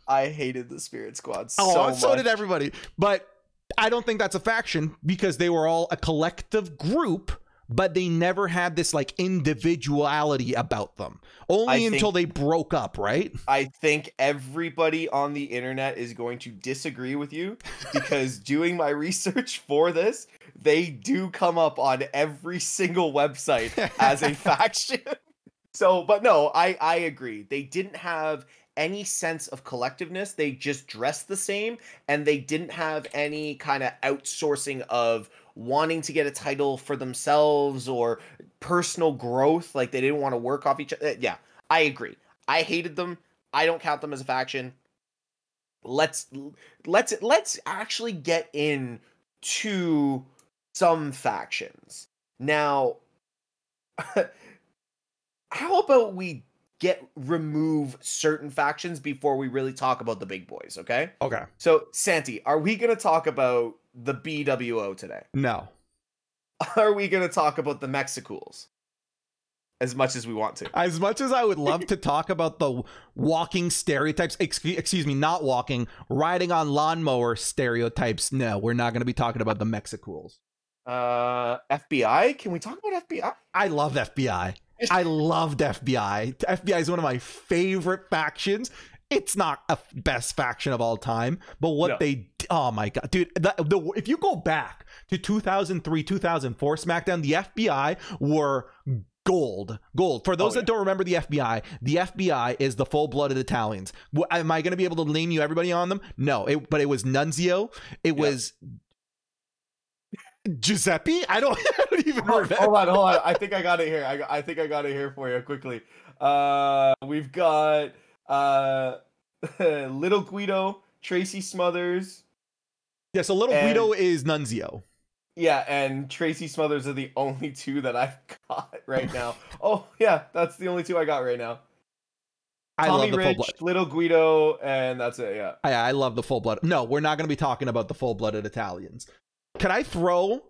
I hated the Spirit Squad so much. So did everybody. But I don't think that's a faction because they were all a collective group, but they never had this like individuality about them until they broke up. Right. I think everybody on the internet is going to disagree with you because doing my research for this, they do come up on every single website as a faction. So, but no, I agree. They didn't have any sense of collectiveness. They just dressed the same and they didn't have any kind of outsourcing of wanting to get a title for themselves or personal growth. Like they didn't want to work off each other. Yeah, I agree. I hated them. I don't count them as a faction. Let's actually get in to some factions. Now, how about we remove certain factions before we really talk about the big boys, okay? Okay. So, Santi, are we going to talk about the BWO today? No. Are we going to talk about the Mexicools? As much as we want to. As much as I would love to talk about the walking stereotypes, excuse me, not walking, riding on lawnmower stereotypes, no, we're not going to be talking about the Mexicools. FBI? Can we talk about FBI? I love FBI. I loved FBI. FBI is one of my favorite factions. It's not a best faction of all time, but oh my God, dude, if you go back to 2003, 2004 SmackDown, the FBI were gold. For those that don't remember the FBI is the full-blooded Italians. Am I going to be able to name you everybody on them? No, but it was Nunzio. It was Giuseppe? I don't even remember. Hold on. I think I got it here. I think I got it here for you quickly. We've got Little Guido, Tracy Smothers. Yeah, so Little Guido is Nunzio. Yeah, and Tracy Smothers are the only two that I've got right now. Oh, yeah, that's the only two I got right now. Tommy Rich, Little Guido, and that's it, yeah. I love the full-blood. No, we're not going to be talking about the full-blooded Italians. Can I throw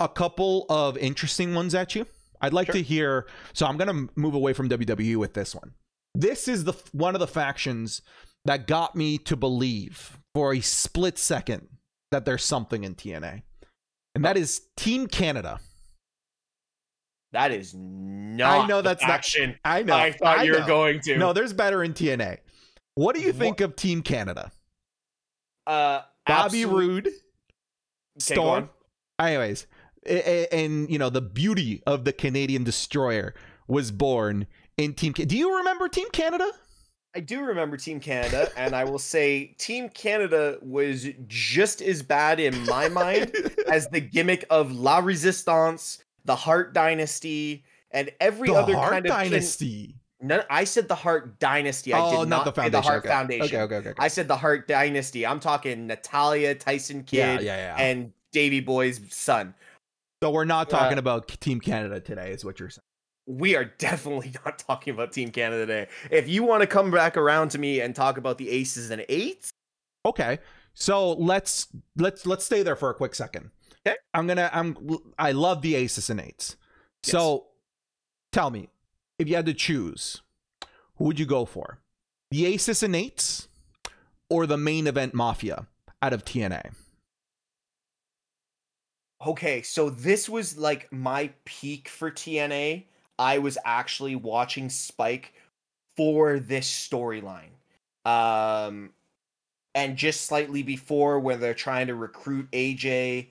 a couple of interesting ones at you? I'd like to hear. So I'm going to move away from WWE with this one. This is one of the factions that got me to believe for a split second that there's something in TNA. And that is Team Canada. That is not action. I know. I thought you were going to. No, there's better in TNA. What do you think of Team Canada? Bobby Roode. Storm. Anyways, and you know, the beauty of the Canadian Destroyer was born in Team Canada. Do you remember Team Canada? I do remember Team Canada, and I will say Team Canada was just as bad in my mind as the gimmick of La Resistance, the Hart Dynasty, and every other kind of dynasty. No, I said the Hart Dynasty. I did not say the Hart Foundation. Okay. I said the Hart Dynasty. I'm talking Natalia, Tyson Kidd, and Davey Boy's son. So we're not talking about Team Canada today, is what you're saying. We are definitely not talking about Team Canada today. If you want to come back around to me and talk about the Aces and Eights, okay. So let's stay there for a quick second. Okay. I love the Aces and Eights. Yes. So tell me, if you had to choose, who would you go for? The Aces and Eights or the main event mafia out of TNA? Okay, so this was like my peak for TNA. I was actually watching Spike for this storyline. And just slightly before, where they're trying to recruit AJ.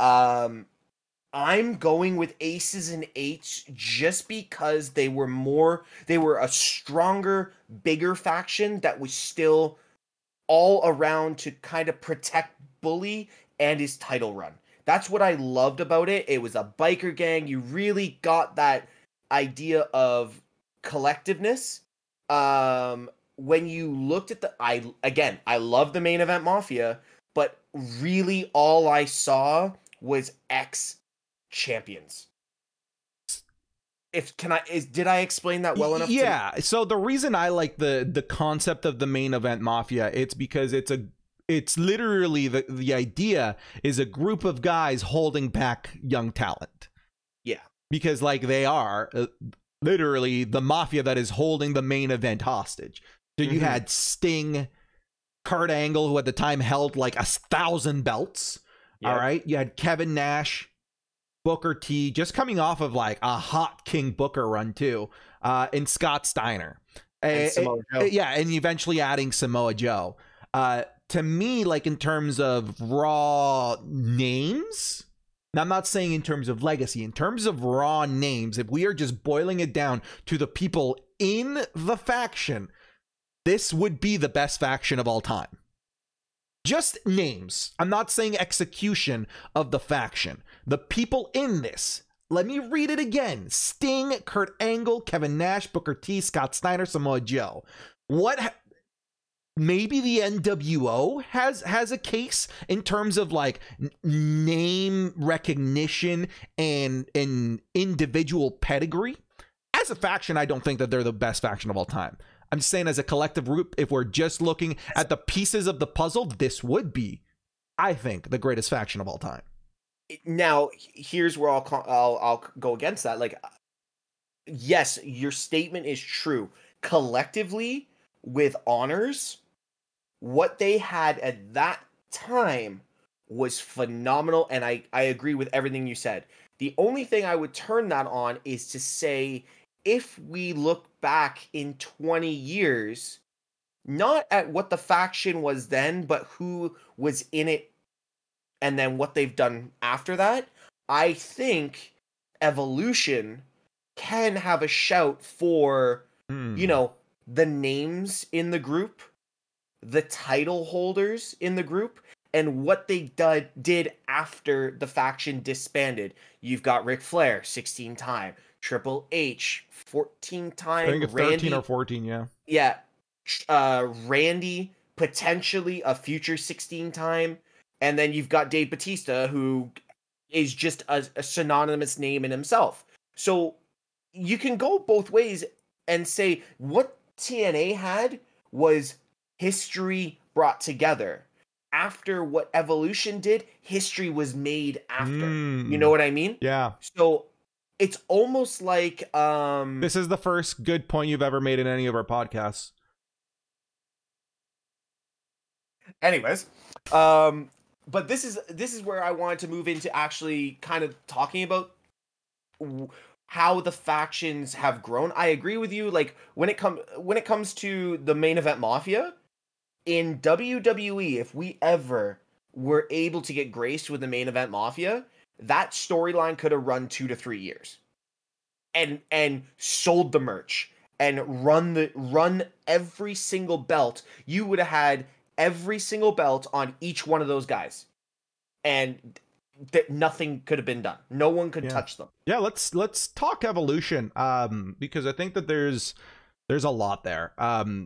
I'm going with Aces and Eights just because they were more, they were a stronger, bigger faction that was still all around to kind of protect Bully and his title run. That's what I loved about it. It was a biker gang. You really got that idea of collectiveness. When you looked at the, I love the main event mafia, but really all I saw was ex-champions. Did I explain that well enough? Yeah. So the reason I like the concept of the main event mafia, it's because it's literally the idea is a group of guys holding back young talent. Yeah. Because like they are literally the mafia that is holding the main event hostage. So you had Sting, Kurt Angle, who at the time held like 1,000 belts. Yep. All right. You had Kevin Nash, Booker T, just coming off of like a hot King Booker run too. And Scott Steiner. And Samoa Joe. Yeah. And eventually adding Samoa Joe. To me, like in terms of raw names, now I'm not saying in terms of legacy, in terms of raw names, if we are just boiling it down to the people in the faction, this would be the best faction of all time. Just names. I'm not saying execution of the faction. The people in this. Let me read it again. Sting, Kurt Angle, Kevin Nash, Booker T, Scott Steiner, Samoa Joe. What... Maybe the NWO has a case in terms of like name recognition and individual pedigree. As a faction, I don't think that they're the best faction of all time. I'm saying as a collective group, if we're just looking at the pieces of the puzzle, this would be, I think, the greatest faction of all time. Now, here's where I'll go against that. Like, yes, your statement is true. Collectively, with honors, what they had at that time was phenomenal, and I agree with everything you said. The only thing I would turn that on is to say, if we look back in 20 years, not at what the faction was then, but who was in it, and then what they've done after that, I think Evolution can have a shout for, you know, the names in the group, the title holders in the group, and what they did after the faction disbanded. You've got Ric Flair, 16-time. Triple H, 14-time. I think it's Randy, 13 or 14, yeah. Yeah. Randy, potentially a future 16-time. And then you've got Dave Bautista, who is just a synonymous name in himself. So you can go both ways and say what TNA had was history brought together. After what Evolution did, history was made after. You know what I mean? Yeah. So it's almost like this is the first good point you've ever made in any of our podcasts. Anyways, but this is where I wanted to move into actually kind of talking about how the factions have grown. I agree with you. Like when it comes to the main event mafia in WWE, if we ever were able to get graced with the main event mafia, that storyline could have run 2 to 3 years and sold the merch and run every single belt. You would have had every single belt on each one of those guys, and that nothing could have been done. No one could touch them. Yeah, let's talk Evolution, because I think that there's a lot there.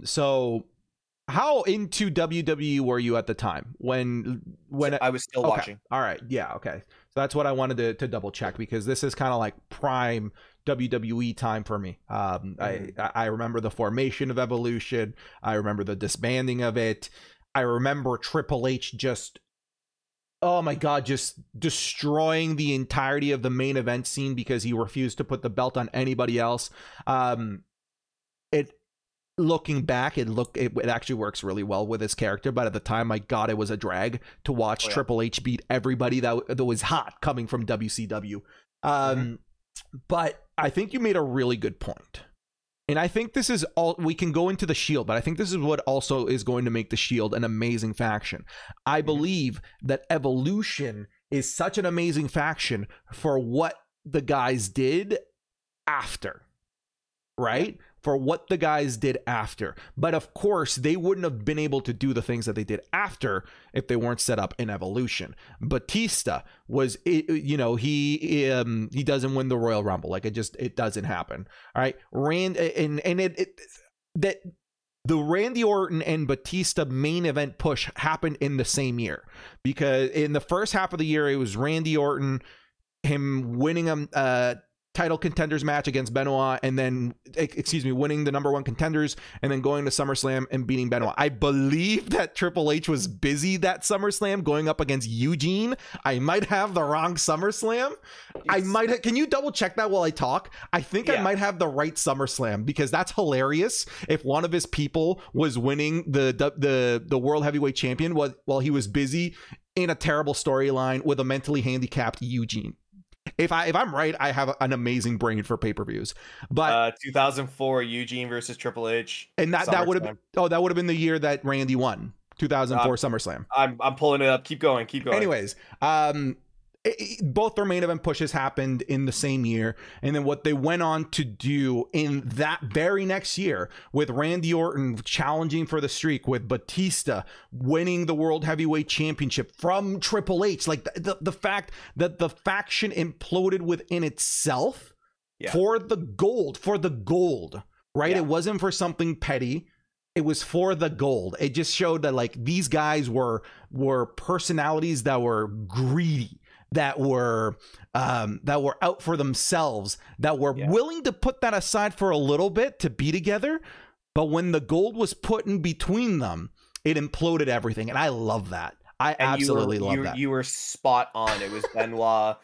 So how into WWE were you at the time when I was still watching? All right, yeah, okay. So that's what I wanted to double check, because this is kind of like prime WWE time for me. I remember the formation of Evolution. I remember the disbanding of it. I remember Triple H just oh my God, just destroying the entirety of the main event scene because he refused to put the belt on anybody else. Looking back, it actually works really well with his character, but at the time, my God, it was a drag to watch Triple H beat everybody that was hot coming from WCW. But I think you made a really good point. And I think this is all we can go into the Shield, but I think this is what also is going to make the Shield an amazing faction. I believe that Evolution is such an amazing faction for what the guys did after, right? For what the guys did after. But of course, they wouldn't have been able to do the things that they did after if they weren't set up in Evolution. Batista was, you know, he doesn't win the Royal Rumble. Like, it doesn't happen. All right. The Randy Orton and Batista main event push happened in the same year, because in the first half of the year, it was Randy Orton, him winning title contenders match against Benoit, and then, excuse me, winning the number one contenders, and then going to SummerSlam and beating Benoit. I believe that Triple H was busy that SummerSlam going up against Eugene. I might have the wrong SummerSlam. I might have, can you double check that while I talk? I think I might have the right SummerSlam, because that's hilarious if one of his people was winning the World Heavyweight Champion while he was busy in a terrible storyline with a mentally handicapped Eugene. If I'm right, I have an amazing brain for pay-per-views. But 2004 Eugene versus Triple H, and that would have been that would have been the year that Randy won 2004 SummerSlam. I'm pulling it up. Keep going. Anyways, both their main event pushes happened in the same year, and then what they went on to do in that very next year with Randy Orton challenging for the streak, with Batista winning the World Heavyweight Championship from Triple H, like the fact that the faction imploded within itself for the gold, right? It wasn't for something petty. It was for the gold. It just showed that, like, these guys were personalities that were greedy, that were out for themselves, that were willing to put that aside for a little bit to be together. But when the gold was put in between them, it imploded everything. And I love that. I absolutely love that. You were spot on. It was Benoit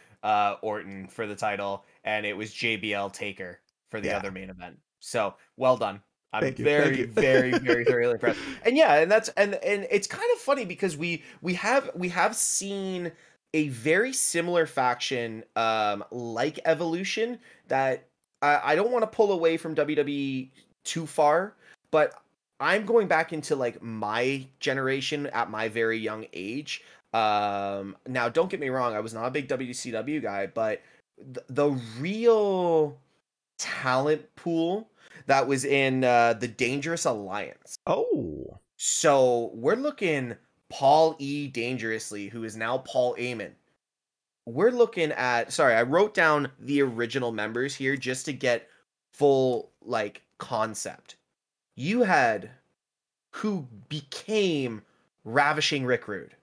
Orton for the title, and it was JBL Taker for the other main event. So well done. I'm very, very, very, very impressed. And and it's kind of funny because we have seen a very similar faction like Evolution that I don't want to pull away from WWE too far, but I'm going back into, like, my generation at my very young age. Now, don't get me wrong, I was not a big WCW guy, but the real talent pool that was in the Dangerous Alliance. Oh. So we're looking... Paul E. Dangerously, who is now Paul Heyman. We're looking at... Sorry, I wrote down the original members here just to get full, like, concept. You had who became Ravishing Rick Rude.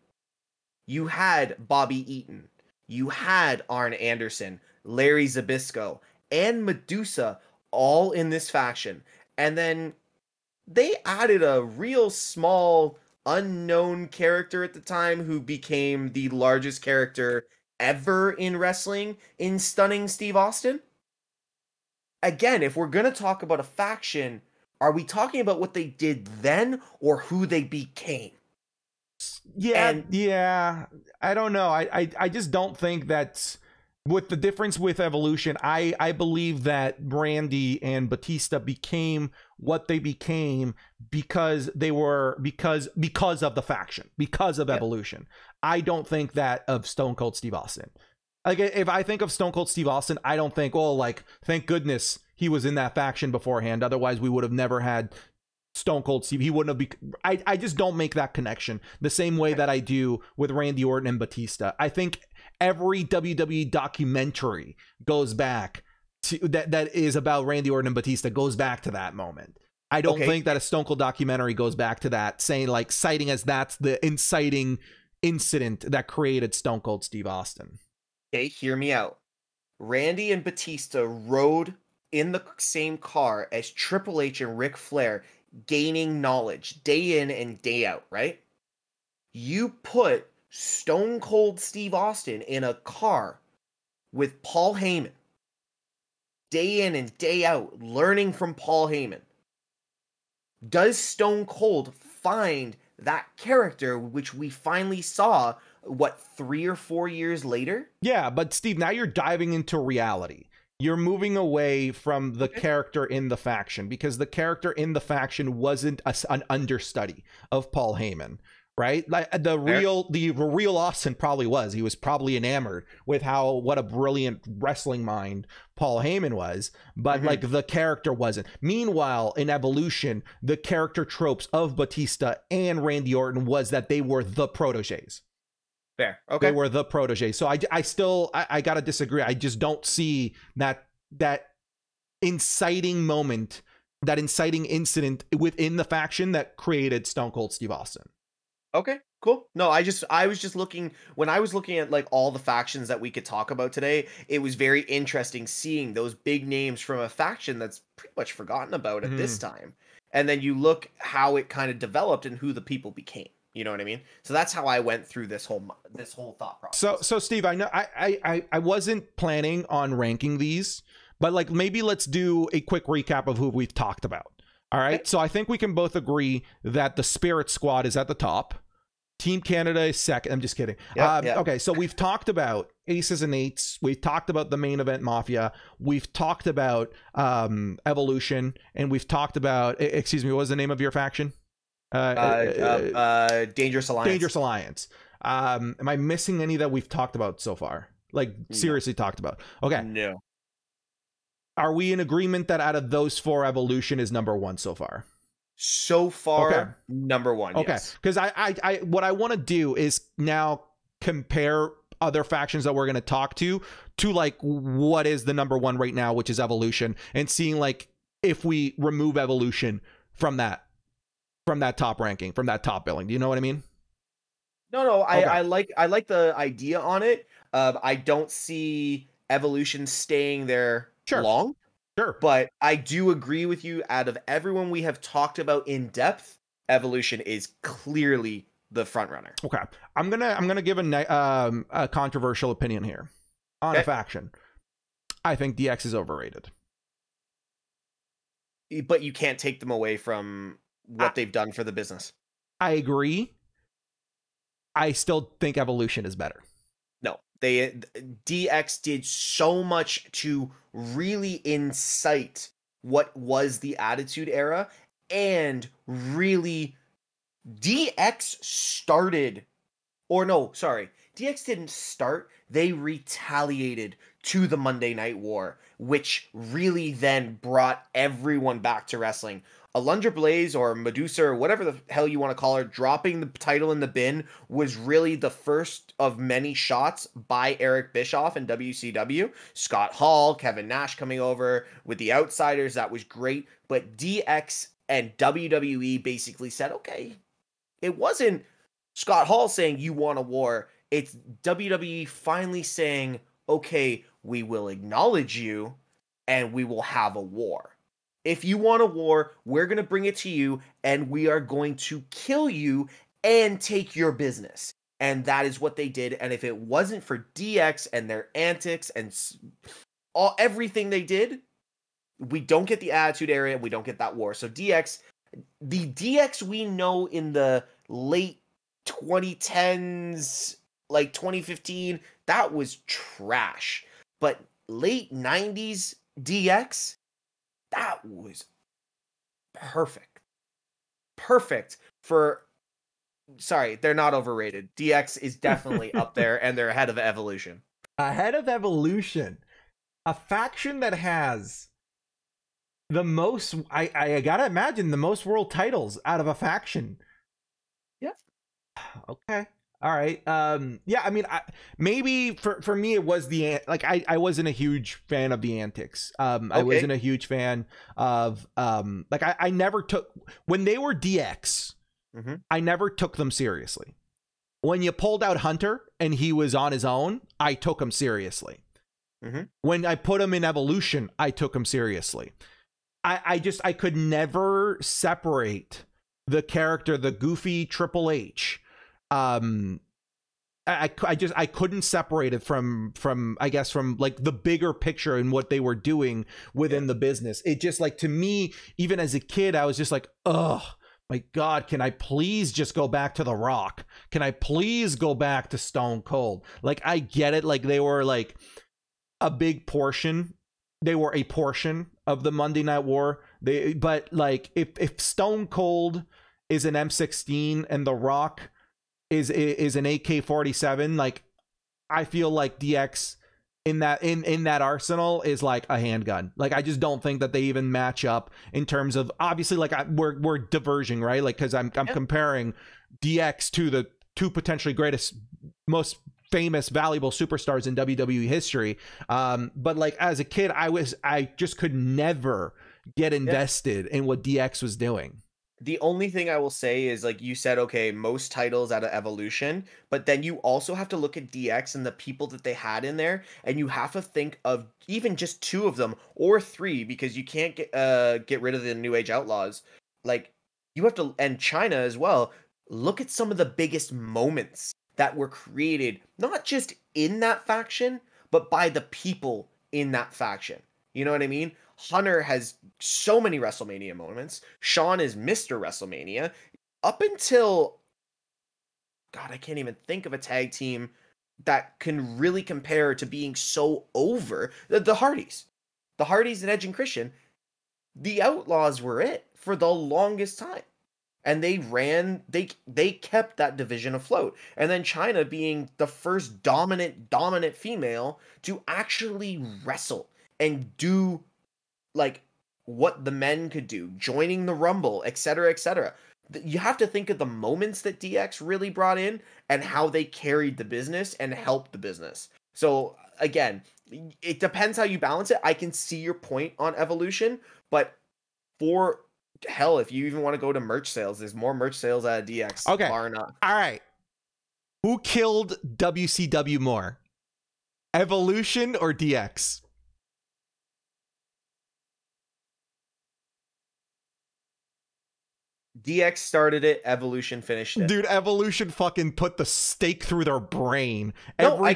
You had Bobby Eaton. You had Arn Anderson, Larry Zbyszko, and Medusa all in this faction. And then they added a real small... unknown character at the time who became the largest character ever in wrestling in Stunning Steve Austin. Again, if we're going to talk about a faction, are we talking about what they did then or who they became? Yeah. I don't know. I just don't think that's... With the difference with Evolution, I believe that Randy and Batista became what they became because of the faction, because of Evolution. I don't think that of Stone Cold Steve Austin. Like, if I think of Stone Cold Steve Austin, I don't think, oh, like, thank goodness he was in that faction beforehand. Otherwise, we would have never had Stone Cold Steve. He wouldn't have been. I just don't make that connection the same way that I do with Randy Orton and Batista. I think every WWE documentary goes back to that is about Randy Orton and Batista goes back to that moment. I don't think that a Stone Cold documentary goes back to that, saying, like, citing as that's the inciting incident that created Stone Cold Steve Austin. Okay, hear me out. Randy and Batista rode in the same car as Triple H and Ric Flair, gaining knowledge day in and day out, right? You put Stone Cold Steve Austin in a car with Paul Heyman, day in and day out, learning from Paul Heyman. Does Stone Cold find that character, which we finally saw, what, 3 or 4 years later? Yeah, but Steve, now you're diving into reality. You're moving away from the character in the faction, because the character in the faction wasn't an understudy of Paul Heyman, right? Like the real Austin probably was. He was probably enamored with what a brilliant wrestling mind Paul Heyman was, but like the character wasn't. Meanwhile, in Evolution, the character tropes of Batista and Randy Orton was that they were the proteges. Fair. Okay. They were the protege. So I gotta disagree. I just don't see that inciting moment, that inciting incident within the faction that created Stone Cold Steve Austin. Okay, cool. No, I was just looking, when I was looking at like all the factions that we could talk about today, it was very interesting seeing those big names from a faction that's pretty much forgotten about at this time. And then you look how it kind of developed and who the people became. You know what I mean? So that's how I went through this whole thought process. So Steve, I know I wasn't planning on ranking these, but like maybe let's do a quick recap of who we've talked about. All right. Okay. So I think we can both agree that the Spirit Squad is at the top. Team Canada is second. I'm just kidding. Yep, yep. Okay. So we've talked about Aces and Eights. We've talked about the Main Event Mafia. We've talked about Evolution, and we've talked about, excuse me, what was the name of your faction? Dangerous Alliance. Dangerous Alliance. Am I missing any that we've talked about so far? Like seriously talked about? Okay. No. Are we in agreement that out of those four, Evolution is #1 so far? So far, okay. #1. Okay. Because yes. I what I want to do is now compare other factions that we're going to talk to like what is the #1 right now, which is Evolution, and seeing like if we remove Evolution from that. From that top ranking, from that top billing. Do you know what I mean? No, okay. I like the idea on it. I don't see Evolution staying there long. Sure. But I do agree with you. Out of everyone we have talked about in depth, Evolution is clearly the front runner. Okay. I'm gonna give a controversial opinion here on a faction. I think DX is overrated. But you can't take them away from what they've done for the business. I agree. I still think Evolution is better. No, DX did so much to really incite what was the Attitude Era, and really DX started, or no, sorry, DX didn't start. They retaliated to the Monday Night War, which really then brought everyone back to wrestling. Alundra Blaze or Medusa or whatever the hell you want to call her, dropping the title in the bin was really the first of many shots by Eric Bischoff and WCW. Scott Hall, Kevin Nash coming over with the Outsiders, that was great. But DX and WWE basically said, okay, it wasn't Scott Hall saying you want a war. It's WWE finally saying, okay, we will acknowledge you and we will have a war. If you want a war, we're going to bring it to you, and we are going to kill you and take your business. And that is what they did. And if it wasn't for DX and their antics and everything they did, we don't get the Attitude Era. We don't get that war. So DX, the DX we know in the late 2010s, like 2015, that was trash. But late 90s DX, that was perfect. Perfect for... Sorry, they're not overrated. DX is definitely up there, and they're ahead of Evolution. Ahead of Evolution. A faction that has the most... I gotta imagine the most world titles out of a faction. Yep. Okay. All right. Yeah, I mean, maybe for me, it was the, like, I wasn't a huge fan of the antics. I wasn't a huge fan of, like, I never took, when they were DX, I never took them seriously. When you pulled out Hunter and he was on his own, I took him seriously. When I put him in Evolution, I took him seriously. I could never separate the character, the goofy Triple H, I couldn't separate it from I guess from like the bigger picture and what they were doing within the business. It just, like, to me, even as a kid, I was just like, ugh. My God, can I please just go back to The Rock? Can I please go back to Stone Cold? Like, I get it. Like, they were like a big portion. They were a portion of the Monday Night War. But like, if Stone Cold is an M16 and The Rock is an AK-47, like, I feel like DX in that arsenal is like a handgun. Like, I just don't think that they even match up in terms of, obviously, like, we're diverging, right? Like, because I'm comparing DX to the two potentially greatest, most famous, valuable superstars in WWE history. But like, as a kid, I just could never get invested in what DX was doing. The only thing I will say is, like you said, okay, most titles out of Evolution, but then you also have to look at DX and the people that they had in there, and you have to think of even just two of them or three, because you can't get rid of the New Age Outlaws. Like, you have to, and China as well, look at some of the biggest moments that were created, not just in that faction, but by the people in that faction. You know what I mean? Hunter has so many WrestleMania moments. Sean is Mr. WrestleMania. Up until, God, I can't even think of a tag team that can really compare to being so over. The Hardys. The Hardys and Edge and Christian. The Outlaws were it for the longest time. And they ran, they kept that division afloat. And then China being the first dominant female to actually wrestle and do like what the men could do, joining the Rumble, etc., etc. You have to think of the moments that DX really brought in and how they carried the business and helped the business. So again, it depends how you balance it. I can see your point on Evolution, but for hell, if you even want to go to merch sales, there's more merch sales out of DX. Okay, far enough. All right, who killed WCW more, Evolution or DX? DX started it, Evolution finished it. Dude, Evolution fucking put the stake through their brain. No, I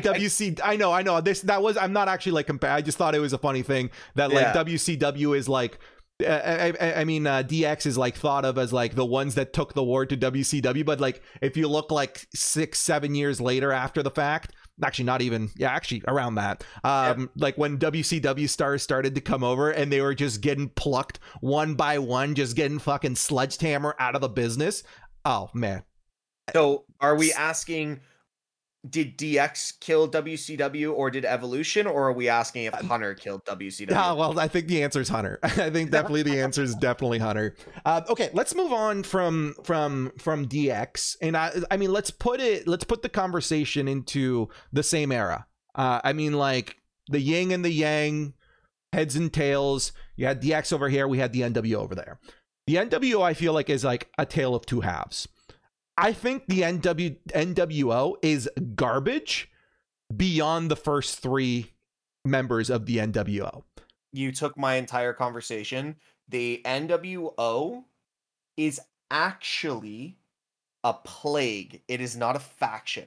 know. I'm not actually like comparing. I just thought it was a funny thing that like WCW is like, DX is like thought of as like the ones that took the war to WCW, but like if you look like 6-7 years later after the fact, actually not even, actually around that, like when WCW stars started to come over and they were just getting plucked one by one, just getting fucking sledgehammer out of the business. Oh man. So are we asking, did DX kill WCW or did Evolution, or are we asking if Hunter killed WCW? Oh, well, I think the answer is Hunter. I think definitely the answer is definitely Hunter. Okay, let's move on from DX, and I mean, let's put the conversation into the same era. I mean, like the yin and the yang, heads and tails. You had DX over here, we had the NWO over there. The NWO, I feel like, is like a tale of two halves. I think the NWO is garbage beyond the first three members of the NWO. You took my entire conversation. The NWO is actually a plague. It is not a faction,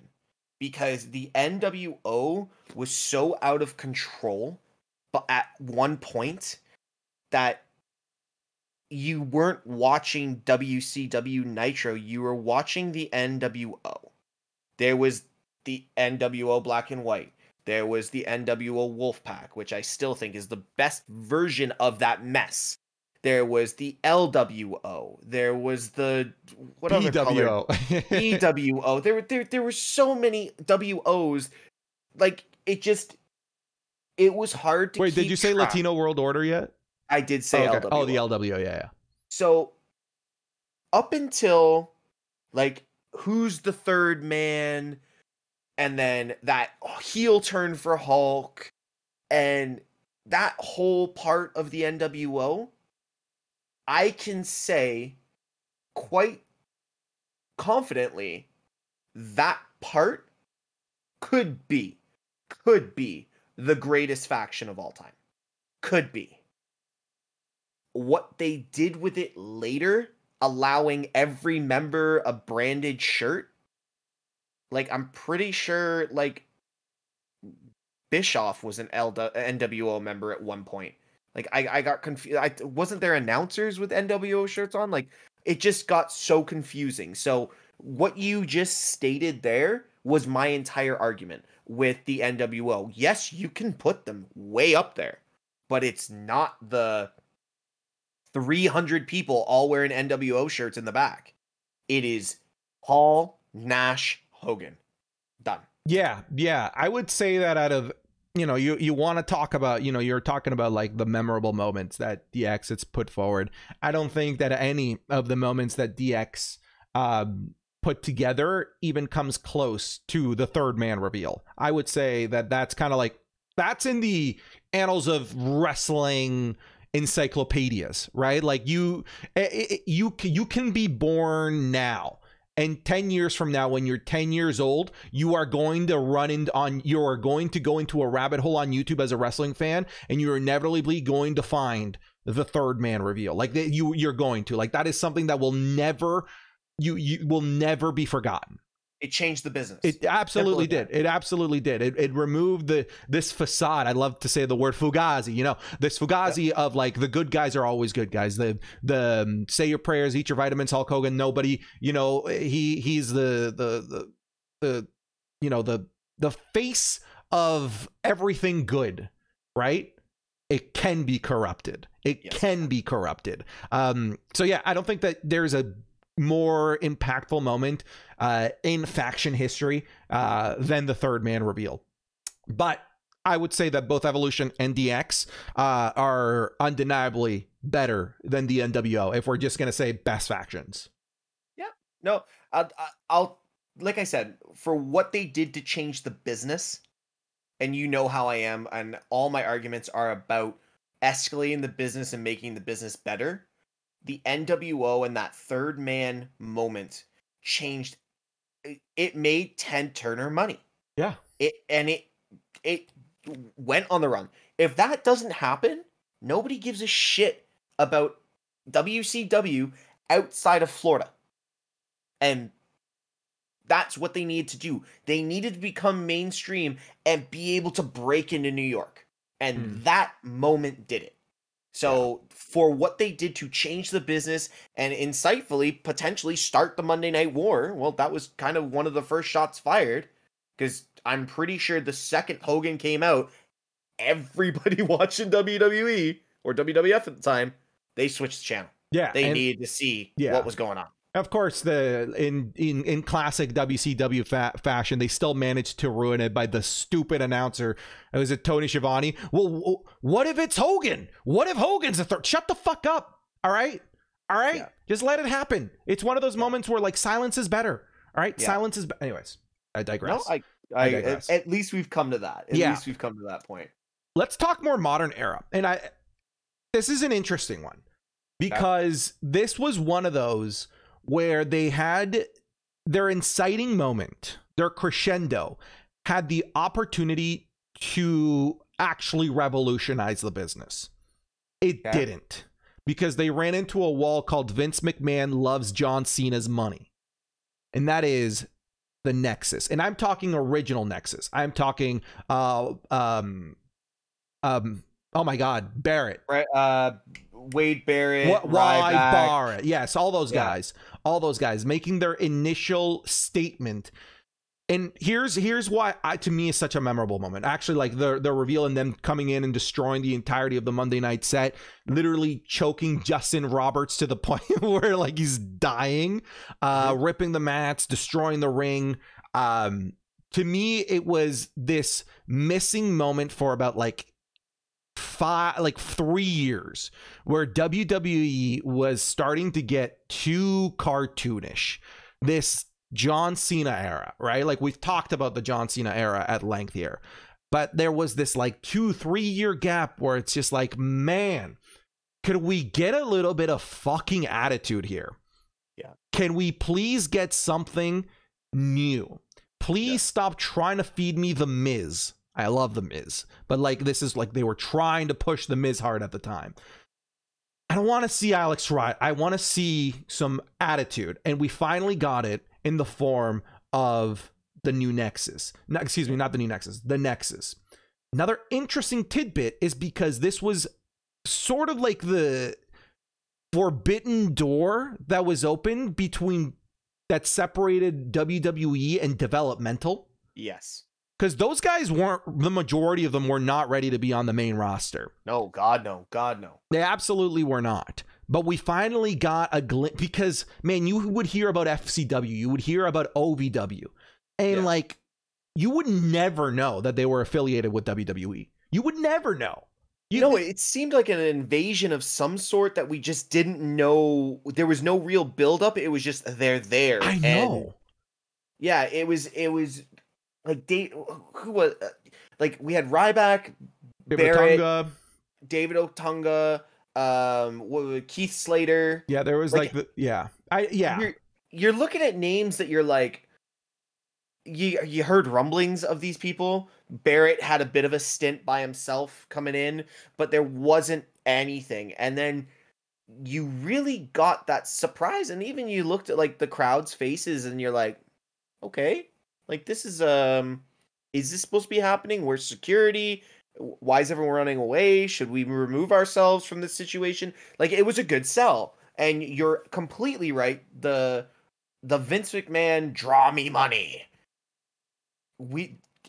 because the NWO was so out of control, but at one point, that you weren't watching WCW Nitro, you were watching the NWO. There was the NWO Black and White. There was the NWO Wolfpack, which I still think is the best version of that mess. There was the LWO. There was the what other color? EWO. There were so many WOs. Like, it was hard to keep track. Wait, did you say Latino World Order yet? I did say LWO. Oh, the LWO, yeah. So, up until, like, who's the third man, and then that heel turn for Hulk, and that whole part of the NWO, I can say quite confidently that part could be the greatest faction of all time. Could be. What they did with it later, allowing every member a branded shirt, Like, I'm pretty sure, like, Bischoff was an NWO member at one point. Like, I got confused. Wasn't there announcers with NWO shirts on? Like, it just got so confusing. So what you just stated there was my entire argument with the NWO. Yes, you can put them way up there, but it's not the 300 people all wearing NWO shirts in the back. It is Hall, Nash, Hogan. Done. Yeah, yeah. I would say that out of, you know, you want to talk about, you know, you're talking about like the memorable moments that DX has put forward. I don't think that any of the moments that DX put together even comes close to the third man reveal. I would say that that's kind of like, that's in the annals of wrestling encyclopedias, right? Like you can be born now, and 10 years from now, when you're 10 years old, you are going to go into a rabbit hole on YouTube as a wrestling fan, and you're inevitably going to find the third man reveal. Like you're going to, like, that is something that will never, you will never be forgotten. It changed the business. It absolutely did. It absolutely did. It removed this facade. I love to say the word fugazi, you know, this fugazi of like, the good guys are always good guys. The say your prayers, eat your vitamins, Hulk Hogan. Nobody, you know, he's the you know, the face of everything good, right? It can be corrupted. It can be corrupted. So yeah, I don't think that there's a more impactful moment in faction history than the third man reveal. But I would say that both Evolution and DX are undeniably better than the NWO if we're just going to say best factions. Yeah, no, I'll, like I said, for what they did to change the business, and you know how I am, and all my arguments are about escalating the business and making the business better. The NWO and that third man moment changed. It made Ted Turner money. Yeah. It went on the run. If that doesn't happen, nobody gives a shit about WCW outside of Florida. And that's what they needed to do. They needed to become mainstream and be able to break into New York. And that moment did it. So for what they did to change the business and insightfully potentially start the Monday Night War, well, that was kind of one of the first shots fired, because I'm pretty sure the second Hogan came out, everybody watching WWE or WWF at the time, they switched the channel. Yeah, they needed to see what was going on. Of course, in classic WCW fashion, they still managed to ruin it by the stupid announcer. Was it Tony Schiavone? Well, what if it's Hogan? What if Hogan's the third? Shut the fuck up! All right, all right. Yeah. Just let it happen. It's one of those moments where like silence is better. All right, silence is. Anyways, I digress. No, I digress. At least we've come to that. At least we've come to that point. Let's talk more modern era, and this is an interesting one, because this was one of those where they had their inciting moment, their crescendo, had the opportunity to actually revolutionize the business. It didn't, because they ran into a wall called Vince McMahon loves John Cena's money. And that is the Nexus. And I'm talking original Nexus. I'm talking, oh my God, Barrett. Right, Wade Barrett, Ryback. Barrett. Yes, all those guys. All those guys making their initial statement. And here's why to me is such a memorable moment. Actually, like the reveal and them coming in and destroying the entirety of the Monday night set, literally choking Justin Roberts to the point where like he's dying, ripping the mats, destroying the ring. To me, it was this missing moment for about like 3 years where WWE was starting to get too cartoonish. This John Cena era, right? Like we've talked about the John Cena era at length here, but there was this like 2-3 year gap where it's just like, man, could we get a little bit of fucking attitude here? Yeah. Can we please get something new? Please stop trying to feed me The Miz. I love The Miz, but like this is like they were trying to push The Miz hard at the time. I don't want to see Alex Wright. I want to see some attitude. And we finally got it in the form of the new Nexus. No, excuse me, not the new Nexus, the Nexus. Another interesting tidbit is because this was sort of like the forbidden door that was open between, that separated WWE and developmental. Yes. Because those guys weren't, the majority of them were not ready to be on the main roster. No, God, no. God, no. They absolutely were not. But we finally got a glimpse, because, man, you would hear about FCW. You would hear about OVW. And, yeah, like, you would never know that they were affiliated with WWE. You would never know. You know, it seemed like an invasion of some sort that we just didn't know. There was no real buildup. It was just, they're there. I know. And yeah, it was like, who was, like, we had Ryback, Barrett, Otunga. David Otunga, Keith Slater. Yeah, there was like the, yeah. Yeah. You're looking at names that you're like, you heard rumblings of these people. Barrett had a bit of a stint by himself coming in, but there wasn't anything. And then you really got that surprise. And even you looked at like the crowd's faces and you're like, okay, like this is this supposed to be happening? Where's security? Why is everyone running away? Should we remove ourselves from this situation? Like, it was a good sell. And you're completely right. The Vince McMahon, draw me money.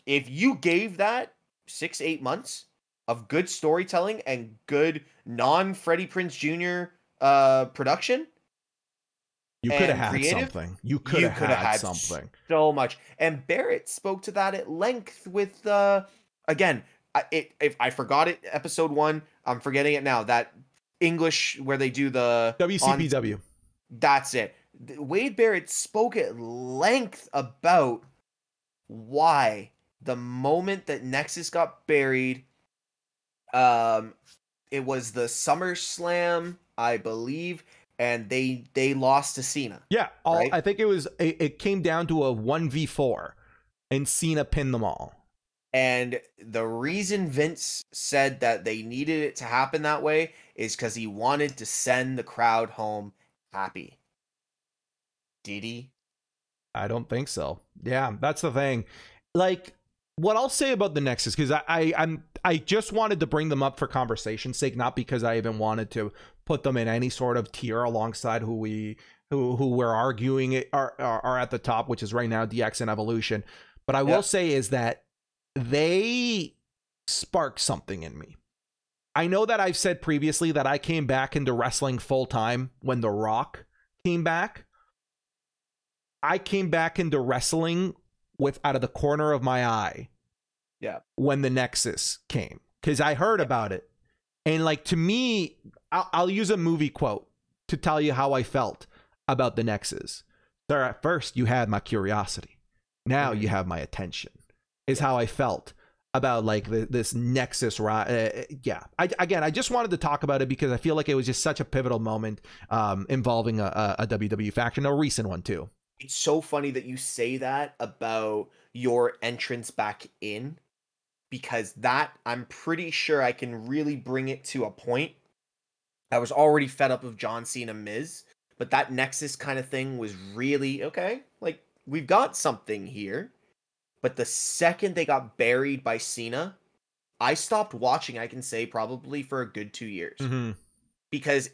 If you gave that 6-8 months of good storytelling and good non-Freddie Prinze Jr. Production, you could have had something. You could have had something. So much. And Barrett spoke to that at length with, again, if I forgot it, episode 1, I'm forgetting it now. That English where they do the WCPW. That's it. Wade Barrett spoke at length about why the moment that Nexus got buried, it was the SummerSlam, I believe, and they lost to Cena. Yeah, right? I think it was. It came down to a 1v4, and Cena pinned them all. And the reason Vince said that they needed it to happen that way is because he wanted to send the crowd home happy. Did he? I don't think so. Yeah, that's the thing. Like, what I'll say about the Nexus, because I just wanted to bring them up for conversation's sake, not because I even wanted to put them in any sort of tier alongside who we're arguing it are at the top, which is right now DX and Evolution. But I will say is that they spark something in me. I know that I've said previously that I came back into wrestling full time when The Rock came back. I came back into wrestling with out of the corner of my eye, yeah, when the Nexus came, because I heard about it. And like, to me, I'll use a movie quote to tell you how I felt about the Nexus. So at first you had my curiosity, now you have my attention, is how I felt about like this Nexus. Yeah, I just wanted to talk about it because I feel like it was just such a pivotal moment involving a WWE faction, a recent one too. It's so funny that you say that about your entrance back in, because that, I'm pretty sure I can really bring it to a point. I was already fed up of John Cena, Miz, but that Nexus kind of thing was really, okay, like, we've got something here. But the second they got buried by Cena, I stopped watching, I can say, probably for a good 2 years. Mm-hmm. Because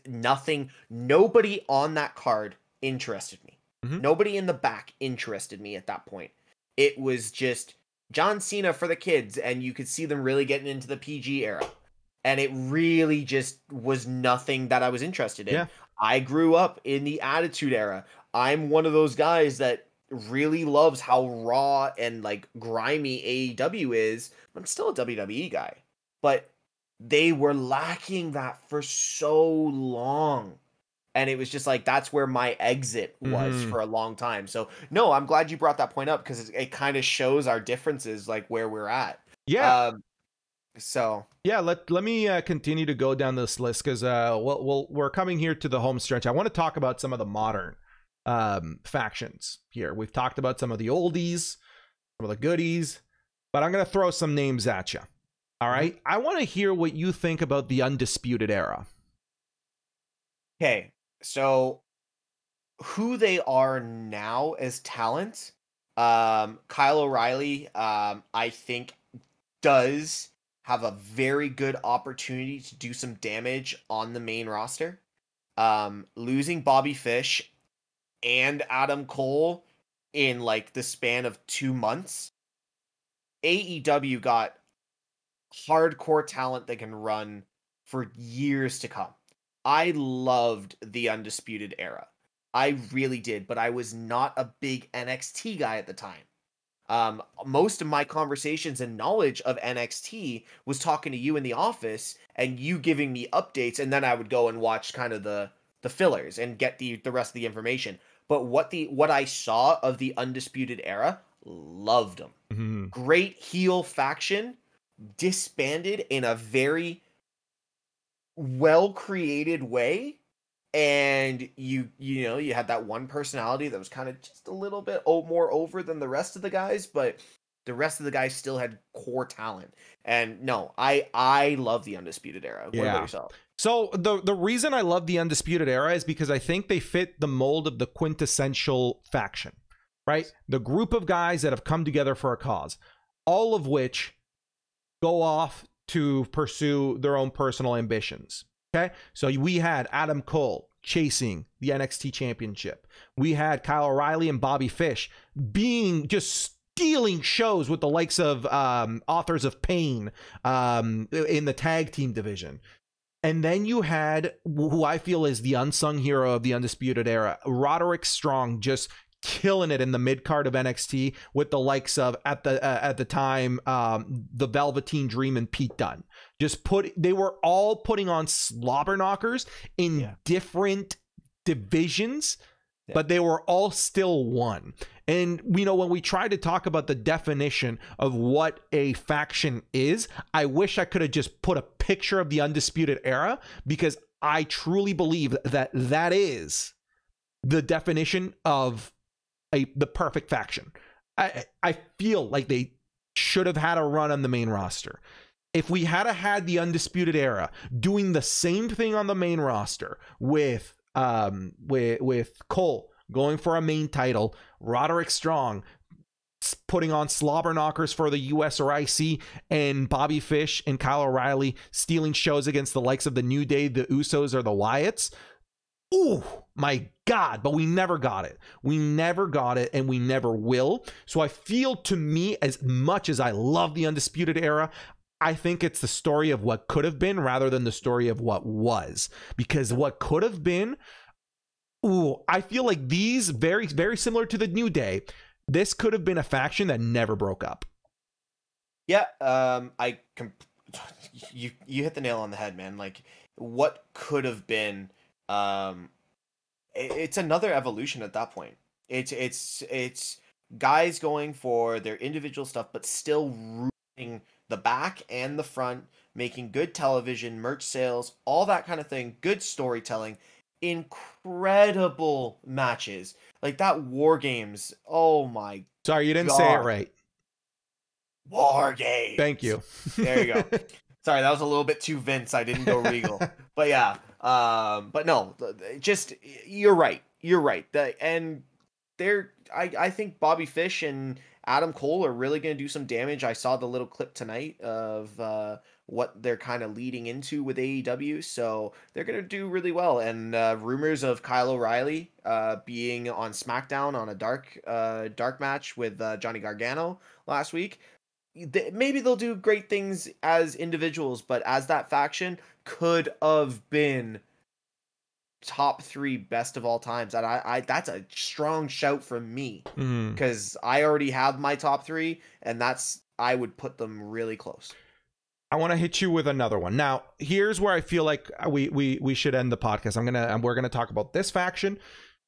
nobody on that card interested me. Nobody in the back interested me at that point. It was just John Cena for the kids, and you could see them really getting into the PG era. And it really just was nothing that I was interested in. Yeah. I grew up in the Attitude Era. I'm one of those guys that really loves how raw and like grimy AEW is. I'm still a WWE guy. But they were lacking that for so long. And it was just like, that's where my exit was for a long time. So, no, I'm glad you brought that point up, because it kind of shows our differences, like where we're at. Yeah. Yeah, let me continue to go down this list, because we're coming here to the home stretch. I want to talk about some of the modern factions here. We've talked about some of the oldies, some of the goodies, but I'm going to throw some names at you. All right. I want to hear what you think about the Undisputed Era. Okay. So who they are now as talent Kyle O'Reilly, I think, does have a very good opportunity to do some damage on the main roster. Losing Bobby Fish and Adam Cole in like the span of 2 months, AEW got hardcore talent that can run for years to come. I loved the Undisputed Era. I really did, but I was not a big NXT guy at the time. Most of my conversations and knowledge of NXT was talking to you in the office and you giving me updates, and then I would go and watch kind of the fillers and get the rest of the information. But what I saw of the Undisputed Era, loved them. Mm-hmm. Great heel faction, disbanded in a very well-created way. And you know, you had that one personality that was kind of just a little bit more over than the rest of the guys, but the rest of the guys still had core talent. And no, I love the Undisputed Era. Yeah. What about yourself? So the reason I love the Undisputed Era is because I think they fit the mold of the quintessential faction, right? The group of guys that have come together for a cause, all of which go off to pursue their own personal ambitions. Okay, so we had Adam Cole chasing the NXT championship. We had Kyle O'Reilly and Bobby Fish just stealing shows with the likes of Authors of Pain in the tag team division. And then you had who I feel is the unsung hero of the Undisputed Era, Roderick Strong, just killing it in the mid card of NXT with the likes of at the time the Velveteen Dream and Pete Dunne. They were all putting on slobber knockers in different divisions, but they were all still one. And you know, when we try to talk about the definition of what a faction is, I wish I could have just put a picture of the Undisputed Era, because I truly believe that that is the definition of the perfect faction. I feel like they should have had a run on the main roster. If we had had the Undisputed Era doing the same thing on the main roster with Cole going for a main title, Roderick Strong putting on slobber knockers for the US or IC, and Bobby Fish and Kyle O'Reilly stealing shows against the likes of the New Day, the Usos, or the Wyatts. Ooh, my God, but we never got it. We never got it, and we never will. So I feel, to me, as much as I love the Undisputed Era, I think it's the story of what could have been rather than the story of what was. Because what could have been, ooh, I feel like these, very, very similar to the New Day, this could have been a faction that never broke up. Yeah, you hit the nail on the head, man. Like, what could have been... it's another evolution at that point. It's guys going for their individual stuff, but still rooting the back and the front, making good television, merch sales, all that kind of thing. Good storytelling, incredible matches like that. War Games. Oh my! Sorry, you didn't say it right. War Games. Thank you. There you go. Sorry, that was a little bit too Vince. I didn't go regal, but yeah. But no, just, you're right. You're right. I think Bobby Fish and Adam Cole are really going to do some damage. I saw the little clip tonight of, what they're kind of leading into with AEW. So they're going to do really well. And, rumors of Kyle O'Reilly, being on SmackDown on a dark match with, Johnny Gargano last week. Maybe they'll do great things as individuals, but as that faction, could have been top three best of all times. And I that's a strong shout from me, because I already have my top three, and I would put them really close. I want to hit you with another one. Now, here's where I feel like we should end the podcast. We're gonna talk about this faction,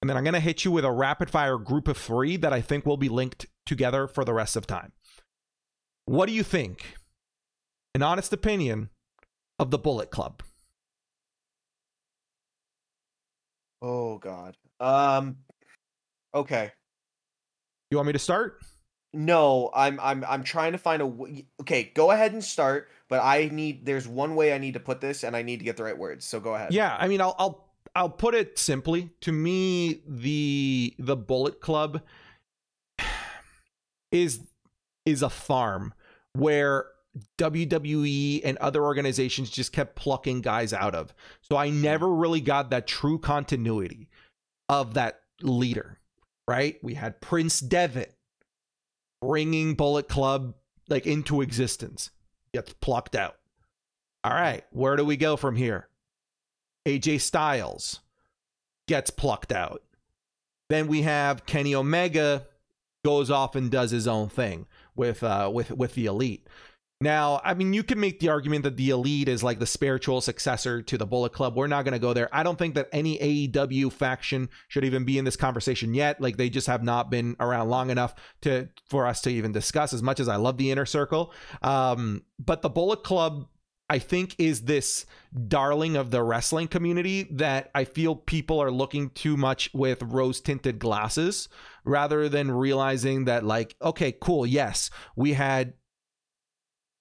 and then I'm gonna hit you with a rapid fire group of three that I think will be linked together for the rest of time. What do you think, an honest opinion, of the Bullet Club? Oh, God. Okay. You want me to start? No, I'm trying to find a way. Okay, go ahead and start, but there's one way I need to put this, and I need to get the right words, so go ahead. Yeah, I mean, I'll put it simply. To me, the Bullet Club is a farm where WWE and other organizations just kept plucking guys out of. So I never really got that true continuity of that leader, right? We had Prince Devitt bringing Bullet Club like into existence, gets plucked out. All right, where do we go from here? AJ Styles gets plucked out. Then we have Kenny Omega goes off and does his own thing with the Elite. Now, I mean, you can make the argument that the Elite is like the spiritual successor to the Bullet Club. We're not going to go there. I don't think that any AEW faction should even be in this conversation yet. Like, they just have not been around long enough for us to even discuss, as much as I love the Inner Circle. But the Bullet Club, I think, is this darling of the wrestling community that I feel people are looking too much with rose-tinted glasses, rather than realizing that, like, okay, cool, yes, we had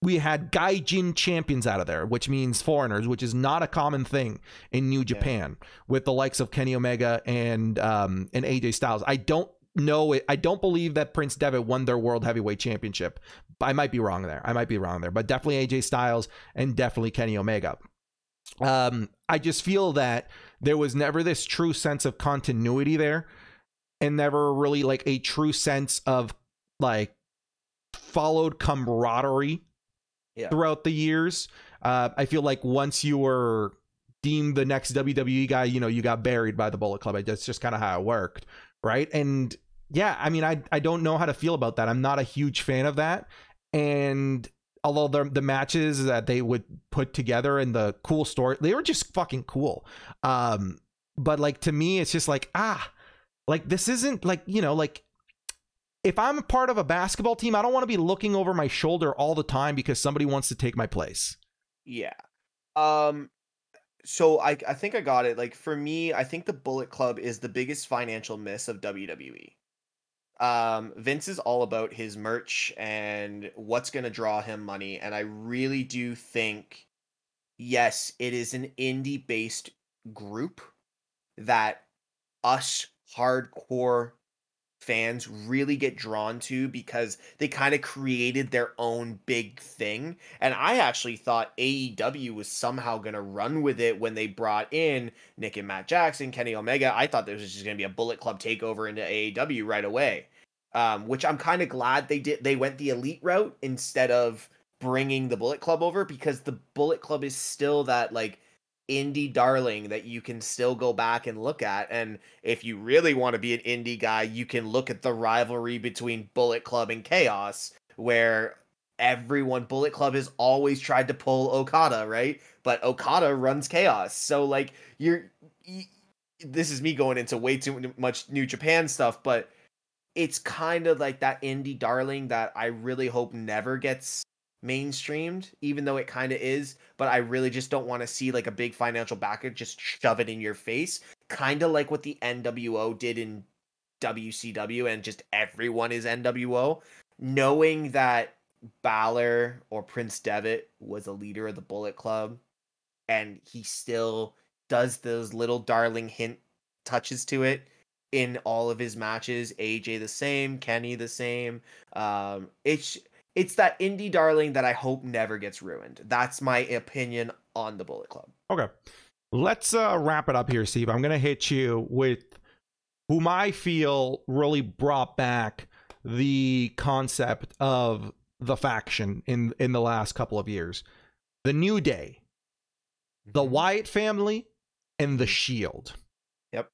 Gaijin champions out of there, which means foreigners, which is not a common thing in New Japan, with the likes of Kenny Omega and AJ Styles. I don't know it. I don't believe that Prince Devitt won their World Heavyweight Championship. I might be wrong there. I might be wrong there, but definitely AJ Styles and definitely Kenny Omega. I just feel that there was never this true sense of continuity there, and never really like a true sense of like followed camaraderie. Yeah. Throughout the years, I feel like once you were deemed the next WWE guy, you know, you got buried by the Bullet Club. That's just kind of how it worked, right? And yeah, I mean, I don't know how to feel about that. I'm not a huge fan of that. And although the matches that they would put together and the cool story, they were just fucking cool. But like, to me, it's just like, like, this isn't like, you know, like, if I'm a part of a basketball team, I don't want to be looking over my shoulder all the time because somebody wants to take my place. Yeah. So I think I got it. Like, for me, I think the Bullet Club is the biggest financial miss of WWE. Vince is all about his merch and what's going to draw him money. And I really do think, yes, it is an indie-based group that us hardcore fans really get drawn to, because they kind of created their own big thing. And I actually thought AEW was somehow going to run with it when they brought in Nick and Matt Jackson, Kenny Omega. I thought there was just going to be a Bullet Club takeover into AEW right away, which I'm kind of glad they did. They went the Elite route instead of bringing the Bullet Club over, because the Bullet Club is still that, like, indie darling that you can still go back and look at. And if you really want to be an indie guy, you can look at the rivalry between Bullet Club and Chaos, where Bullet Club has always tried to pull Okada, right? But Okada runs Chaos. So, like, this is me going into way too much New Japan stuff, but it's kind of like that indie darling that I really hope never gets mainstreamed, even though it kind of is. But I really just don't want to see, like, a big financial backer just shove it in your face, kind of like what the NWO did in WCW, and just everyone is NWO. Knowing that Balor or Prince Devitt was a leader of the Bullet Club, and he still does those little darling hint touches to it in all of his matches. AJ the same, Kenny the same. It's that indie darling that I hope never gets ruined. That's my opinion on the Bullet Club. Okay. Let's wrap it up here, Steve. I'm going to hit you with whom I feel really brought back the concept of the faction in the last couple of years. The New Day, the Wyatt family, and the Shield. Yep.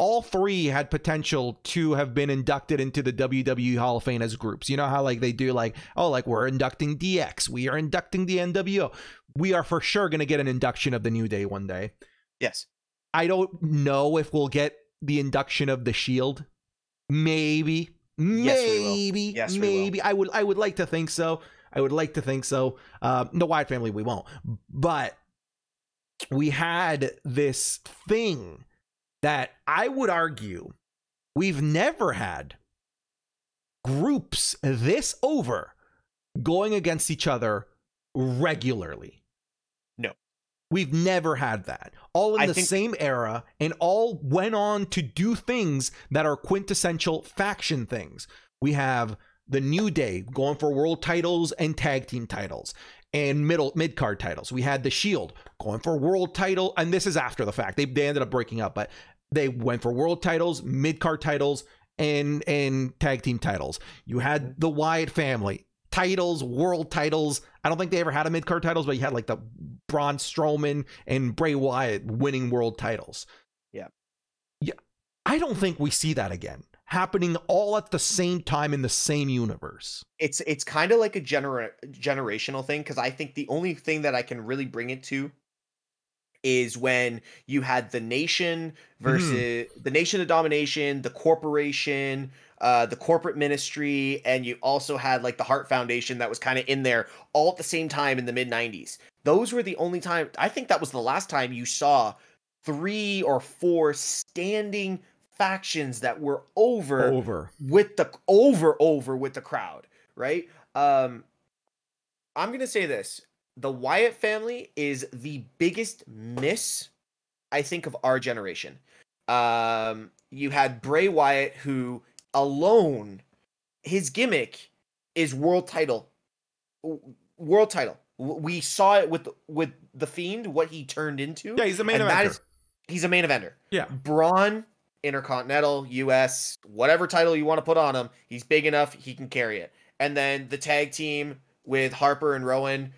All three had potential to have been inducted into the WWE Hall of Fame as groups. You know how, like, they do, like, oh, like, we're inducting DX, we are inducting the NWO. We are for sure going to get an induction of the New Day one day. Yes. I don't know if we'll get the induction of the Shield. Maybe. I would like to think so. The Wyatt family, we won't. But we had this thing that I would argue we've never had groups this over going against each other regularly. No. We've never had that. All in the same era, and all went on to do things that are quintessential faction things. We have the New Day going for world titles and tag team titles and mid-card titles. We had the Shield going for world title, and this is after the fact. They ended up breaking up, but they went for world titles, mid-card titles, and tag team titles. You had the Wyatt family. Titles, world titles. I don't think they ever had a mid-card titles, but you had like the Braun Strowman and Bray Wyatt winning world titles. Yeah. Yeah. I don't think we see that again happening all at the same time in the same universe. It's kind of like a generational thing, because I think the only thing that I can really bring it to is when you had the Nation versus the Nation of Domination, the Corporation, the Corporate Ministry, and you also had like the Hart Foundation that was kind of in there all at the same time in the mid-90s. Those were the only time, I think that was the last time you saw 3 or 4 standing factions that were over with the crowd, right? I'm going to say this. The Wyatt family is the biggest miss, I think, of our generation. You had Bray Wyatt, who alone, his gimmick is world title. World title. We saw it with The Fiend, what he turned into. Yeah, he's a main eventer. He's a main eventer. Yeah. Braun, Intercontinental, US, whatever title you want to put on him, he's big enough, he can carry it. And then the tag team with Harper and Rowan.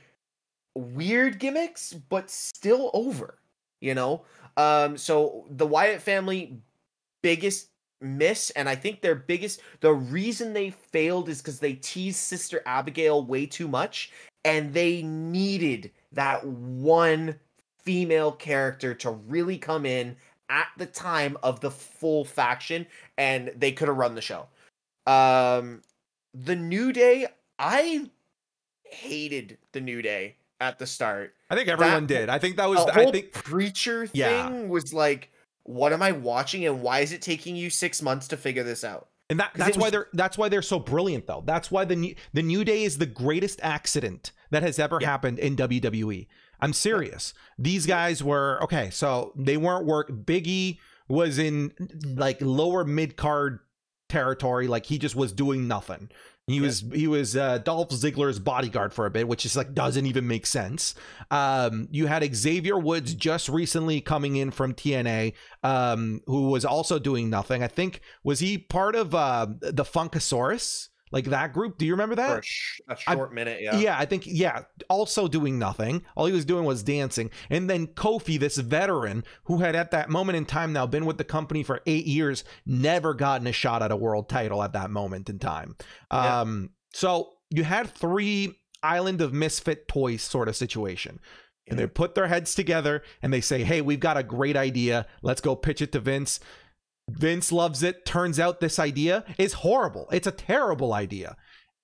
Weird gimmicks, but still over, you know? So the Wyatt family, biggest miss, and I think their biggest, the reason they failed is because they teased Sister Abigail way too much, and they needed that one female character to really come in at the time of the full faction, and they could have run the show. The New Day, I hated the New Day at the start. I think everyone did. I think that was the whole preacher thing. Was like, what am I watching, and why is it taking you 6 months to figure this out? And that's why they're so brilliant, though. That's why the New Day is the greatest accident that has ever happened in WWE. I'm serious. These guys were okay, so they weren't Big E was in like lower mid-card territory, like he just was doing nothing. He was Dolph Ziggler's bodyguard for a bit, which is like doesn't even make sense. You had Xavier Woods just recently coming in from TNA, who was also doing nothing. I think was he part of the Funkasaurus, like that group? Do you remember that? For a short minute, yeah. Yeah, I think also doing nothing. All he was doing was dancing. And then Kofi, this veteran who had at that moment in time now been with the company for 8 years, never gotten a shot at a world title at that moment in time. Yeah. So you had 3 Island of Misfit Toys sort of situation. Yeah. And they put their heads together and they say, hey, we've got a great idea. Let's go pitch it to Vince. Vince loves it. Turns out this idea is horrible. It's a terrible idea.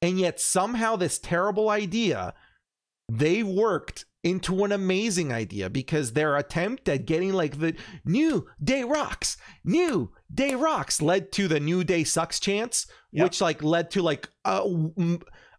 And yet somehow this terrible idea, they worked into an amazing idea, because their attempt at getting like the New Day rocks, New Day rocks, led to the New Day sucks chants, which like led to like a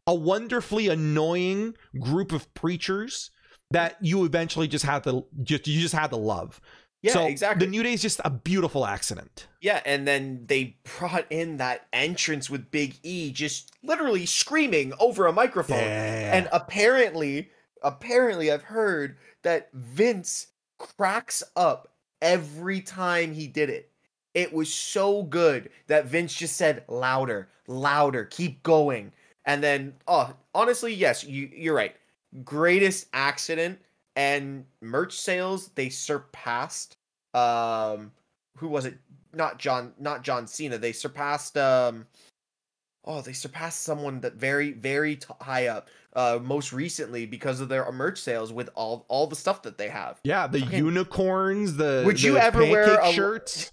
wonderfully annoying group of preachers that you eventually just had to love. Yeah, so exactly. The New Day is just a beautiful accident. Yeah, and then they brought in that entrance with Big E just literally screaming over a microphone. Yeah. And apparently I've heard that Vince cracks up every time he did it. It was so good that Vince just said, louder, louder, keep going. And then, oh, honestly, yes, you're right. Greatest accident. And merch sales, they surpassed, who was it? Not John Cena. They surpassed, they surpassed someone that very, very high up, most recently, because of their merch sales with all the stuff that they have. Yeah. The unicorns, would you ever wear pancake shirts?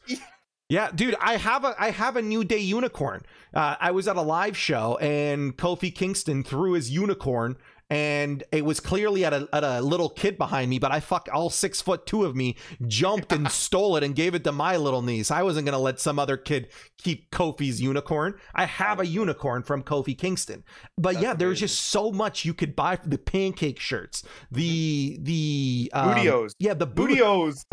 Yeah, dude, I have a New Day unicorn. I was at a live show and Kofi Kingston threw his unicorn and it was clearly at a little kid behind me, but I all 6'2" of me jumped and stole it and gave it to my little niece. I wasn't going to let some other kid keep Kofi's unicorn. I have a unicorn from Kofi Kingston. But that's yeah, there's just so much you could buy for the pancake shirts, the Bootios. Yeah, the Bootios.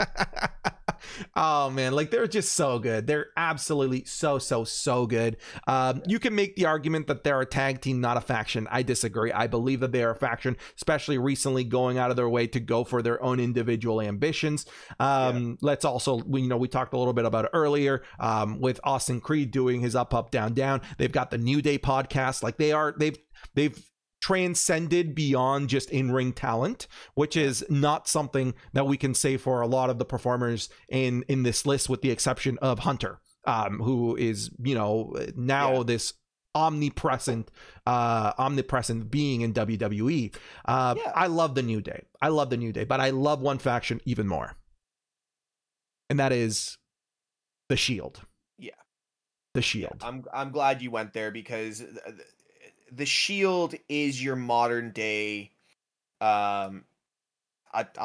Oh man, like they're just so good. They're absolutely so good. You can make the argument that they're a tag team, not a faction. I disagree. I believe that they are a faction, especially recently going out of their way to go for their own individual ambitions. Let's also, we talked a little bit about it earlier, with Austin Creed doing his Up Up Down Down. They've got the New Day podcast. Like they've transcended beyond just in-ring talent, which is not something that we can say for a lot of the performers in this list, with the exception of Hunter, who is now this omnipresent being in WWE. I love the New Day. I love the New Day, but I love one faction even more, and that is the Shield. The Shield. I'm glad you went there, because the Shield is your modern day, I'll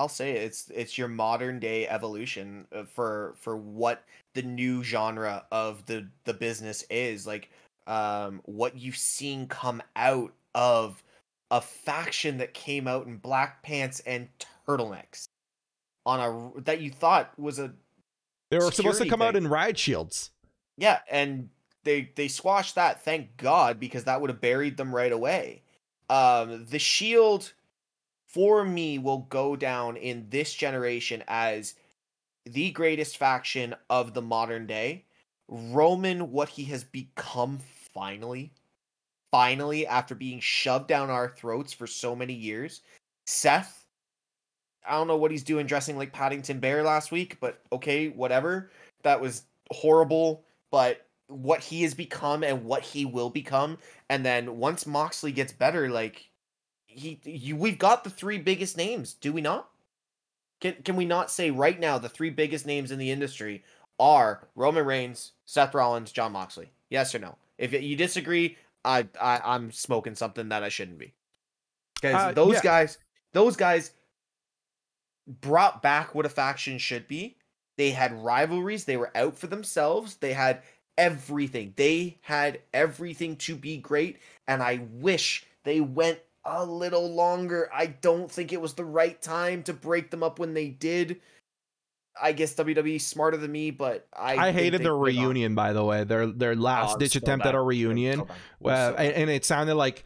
say it, it's your modern day evolution for what the new genre of the business is. Like, what you've seen come out of a faction that came out in black pants and turtlenecks on that you thought was a they were supposed to come thing. Out in riot shields. Yeah, and they squashed that, thank God, because that would have buried them right away. The Shield, for me, will go down in this generation as the greatest faction of the modern day. Roman, what he has become finally, after being shoved down our throats for so many years. Seth, I don't know what he's doing dressing like Paddington Bear last week, but okay, whatever. That was horrible, but what he has become and what he will become. And then once Moxley gets better, like we've got the three biggest names, do we not? Can we not say right now the three biggest names in the industry are Roman Reigns, Seth Rollins, John Moxley? Yes or no? If you disagree, I'm smoking something that I shouldn't be. Because those guys brought back what a faction should be. They had rivalries. They were out for themselves. They had everything. They had everything to be great, and I wish they went a little longer. I don't think it was the right time to break them up when they did. I guess WWE's smarter than me, but I hated their reunion, by the way. Their last ditch attempt at a reunion, and it sounded like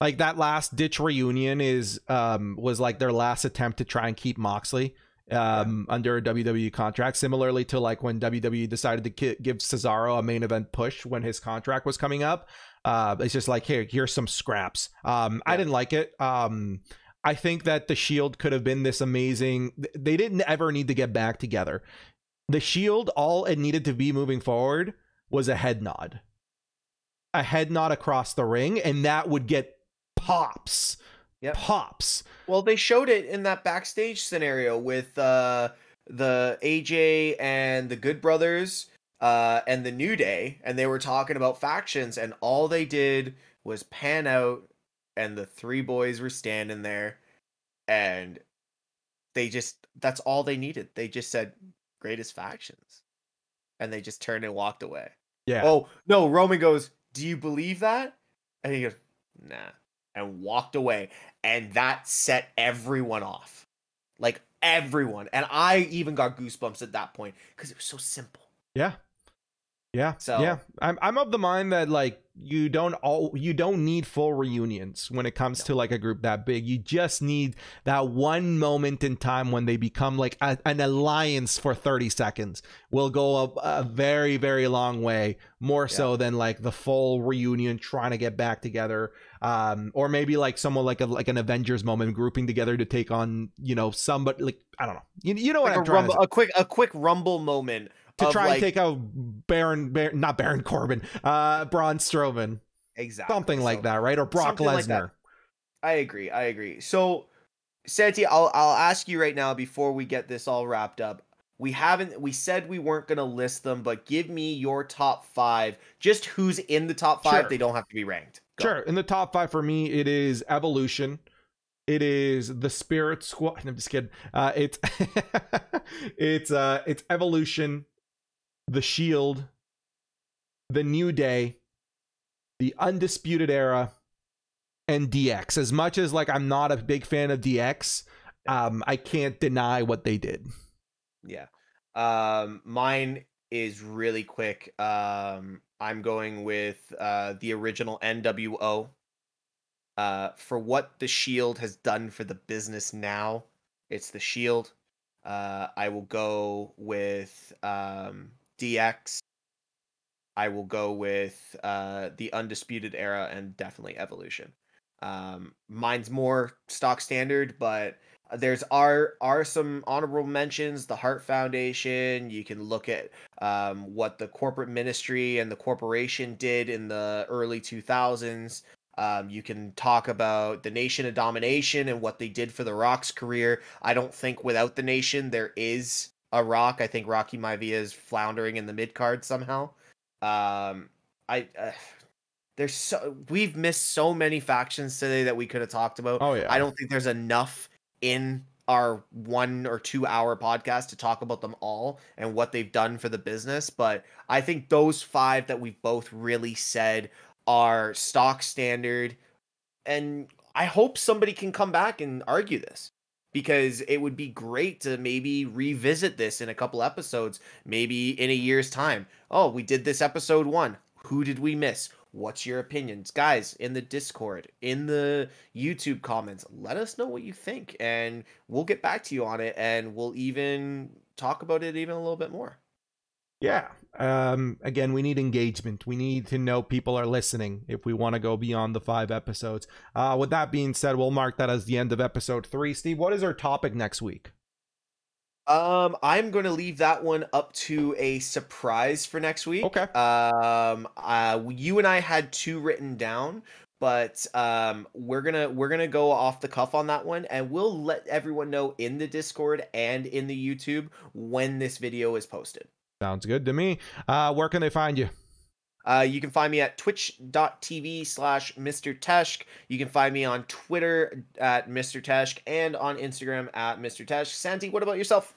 that last ditch reunion was like their last attempt to try and keep Moxley under a WWE contract, similarly to like when WWE decided to give Cesaro a main event push when his contract was coming up. It's just like, hey, here's some scraps. I didn't like it. I think that the Shield could have been this amazing. They didn't ever need to get back together. The Shield, all it needed to be moving forward was a head nod across the ring, and that would get pops. Well, they showed it in that backstage scenario with the AJ and the Good Brothers and the New Day, and they were talking about factions, and all they did was pan out, and the three boys were standing there, and that's all they needed. They just said greatest factions, and they just turned and walked away. Yeah. Oh no, Roman goes, "Do you believe that?" And he goes, "Nah," and walked away, and that set everyone off. Like, everyone. And I even got goosebumps at that point, because it was so simple. I'm of the mind that, like, you don't need full reunions when it comes to like a group that big. You just need that one moment in time when they become like an alliance for 30 seconds will go a very, very long way, more so than like the full reunion trying to get back together. Or maybe like someone like an Avengers moment grouping together to take on, somebody, like, I don't know, you know what, like a quick rumble moment to try and take out Braun Strowman. Exactly. Something like that, right? Or Brock Lesnar. Like, I agree. So, Santi, I'll ask you right now before we get this all wrapped up. We said we weren't going to list them, but give me your top five. Just who's in the top five. Sure. They don't have to be ranked. Go. Sure. In the top five for me, it is Evolution. It is the Spirit Squad. I'm just kidding. It's it's Evolution, the Shield, the New Day, the Undisputed Era, and DX. As much as like I'm not a big fan of DX, I can't deny what they did. Yeah. Mine is really quick. I'm going with the original NWO. For what the Shield has done for the business now, it's the Shield. I will go with DX. I will go with the Undisputed Era and definitely Evolution. Mine's more stock standard, but there's are some honorable mentions. The Hart Foundation. You can look at what the corporate ministry and the corporation did in the early 2000s. You can talk about the Nation of Domination and what they did for The Rock's career. I don't think without the Nation there is a Rock. I think Rocky Maivia is floundering in the mid card somehow. There's so we've missed so many factions today that we could have talked about. Oh yeah. I don't think there's enough in our 1 or 2 hour podcast to talk about them all and what they've done for the business. But I think those 5 that we've both really said are stock standard, and I hope somebody can come back and argue this, because it would be great to maybe revisit this in a couple episodes, maybe in a year's time. Oh, we did this episode 1. Who did we miss? What's your opinions, guys, in the Discord, in the YouTube comments? Let us know what you think, and we'll get back to you on it, and we'll even talk about it even a little bit more. Yeah. Again, we need engagement. We need to know people are listening if we want to go beyond the 5 episodes. With that being said, we'll mark that as the end of episode 3. Steve, what is our topic next week? I'm going to leave that one up to a surprise for next week. Okay. You and I had 2 written down, but we're gonna go off the cuff on that one, and we'll let everyone know in the Discord and in the YouTube when this video is posted. Sounds good to me. Where can they find you? You can find me at twitch.tv/Mr. Teshk. You can find me on Twitter at Mr. Teshk and on Instagram at Mr. Teshk. Santi, what about yourself?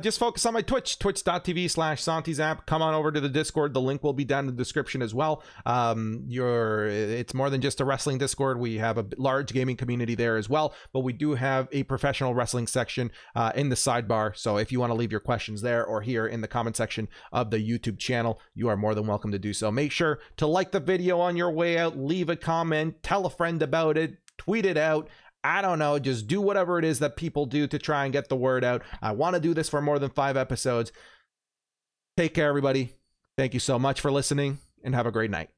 Just focus on my Twitch, twitch.tv/SantiZap. Come on over to the Discord. The link will be down in the description as well. It's more than just a wrestling Discord. We have a large gaming community there as well, but we do have a professional wrestling section in the sidebar. So if you want to leave your questions there or here in the comment section of the YouTube channel, you are more than welcome to do so. Make sure to like the video on your way out, leave a comment, tell a friend about it, tweet it out. I don't know, just do whatever it is that people do to try and get the word out. I want to do this for more than 5 episodes. Take care, everybody. Thank you so much for listening, and have a great night.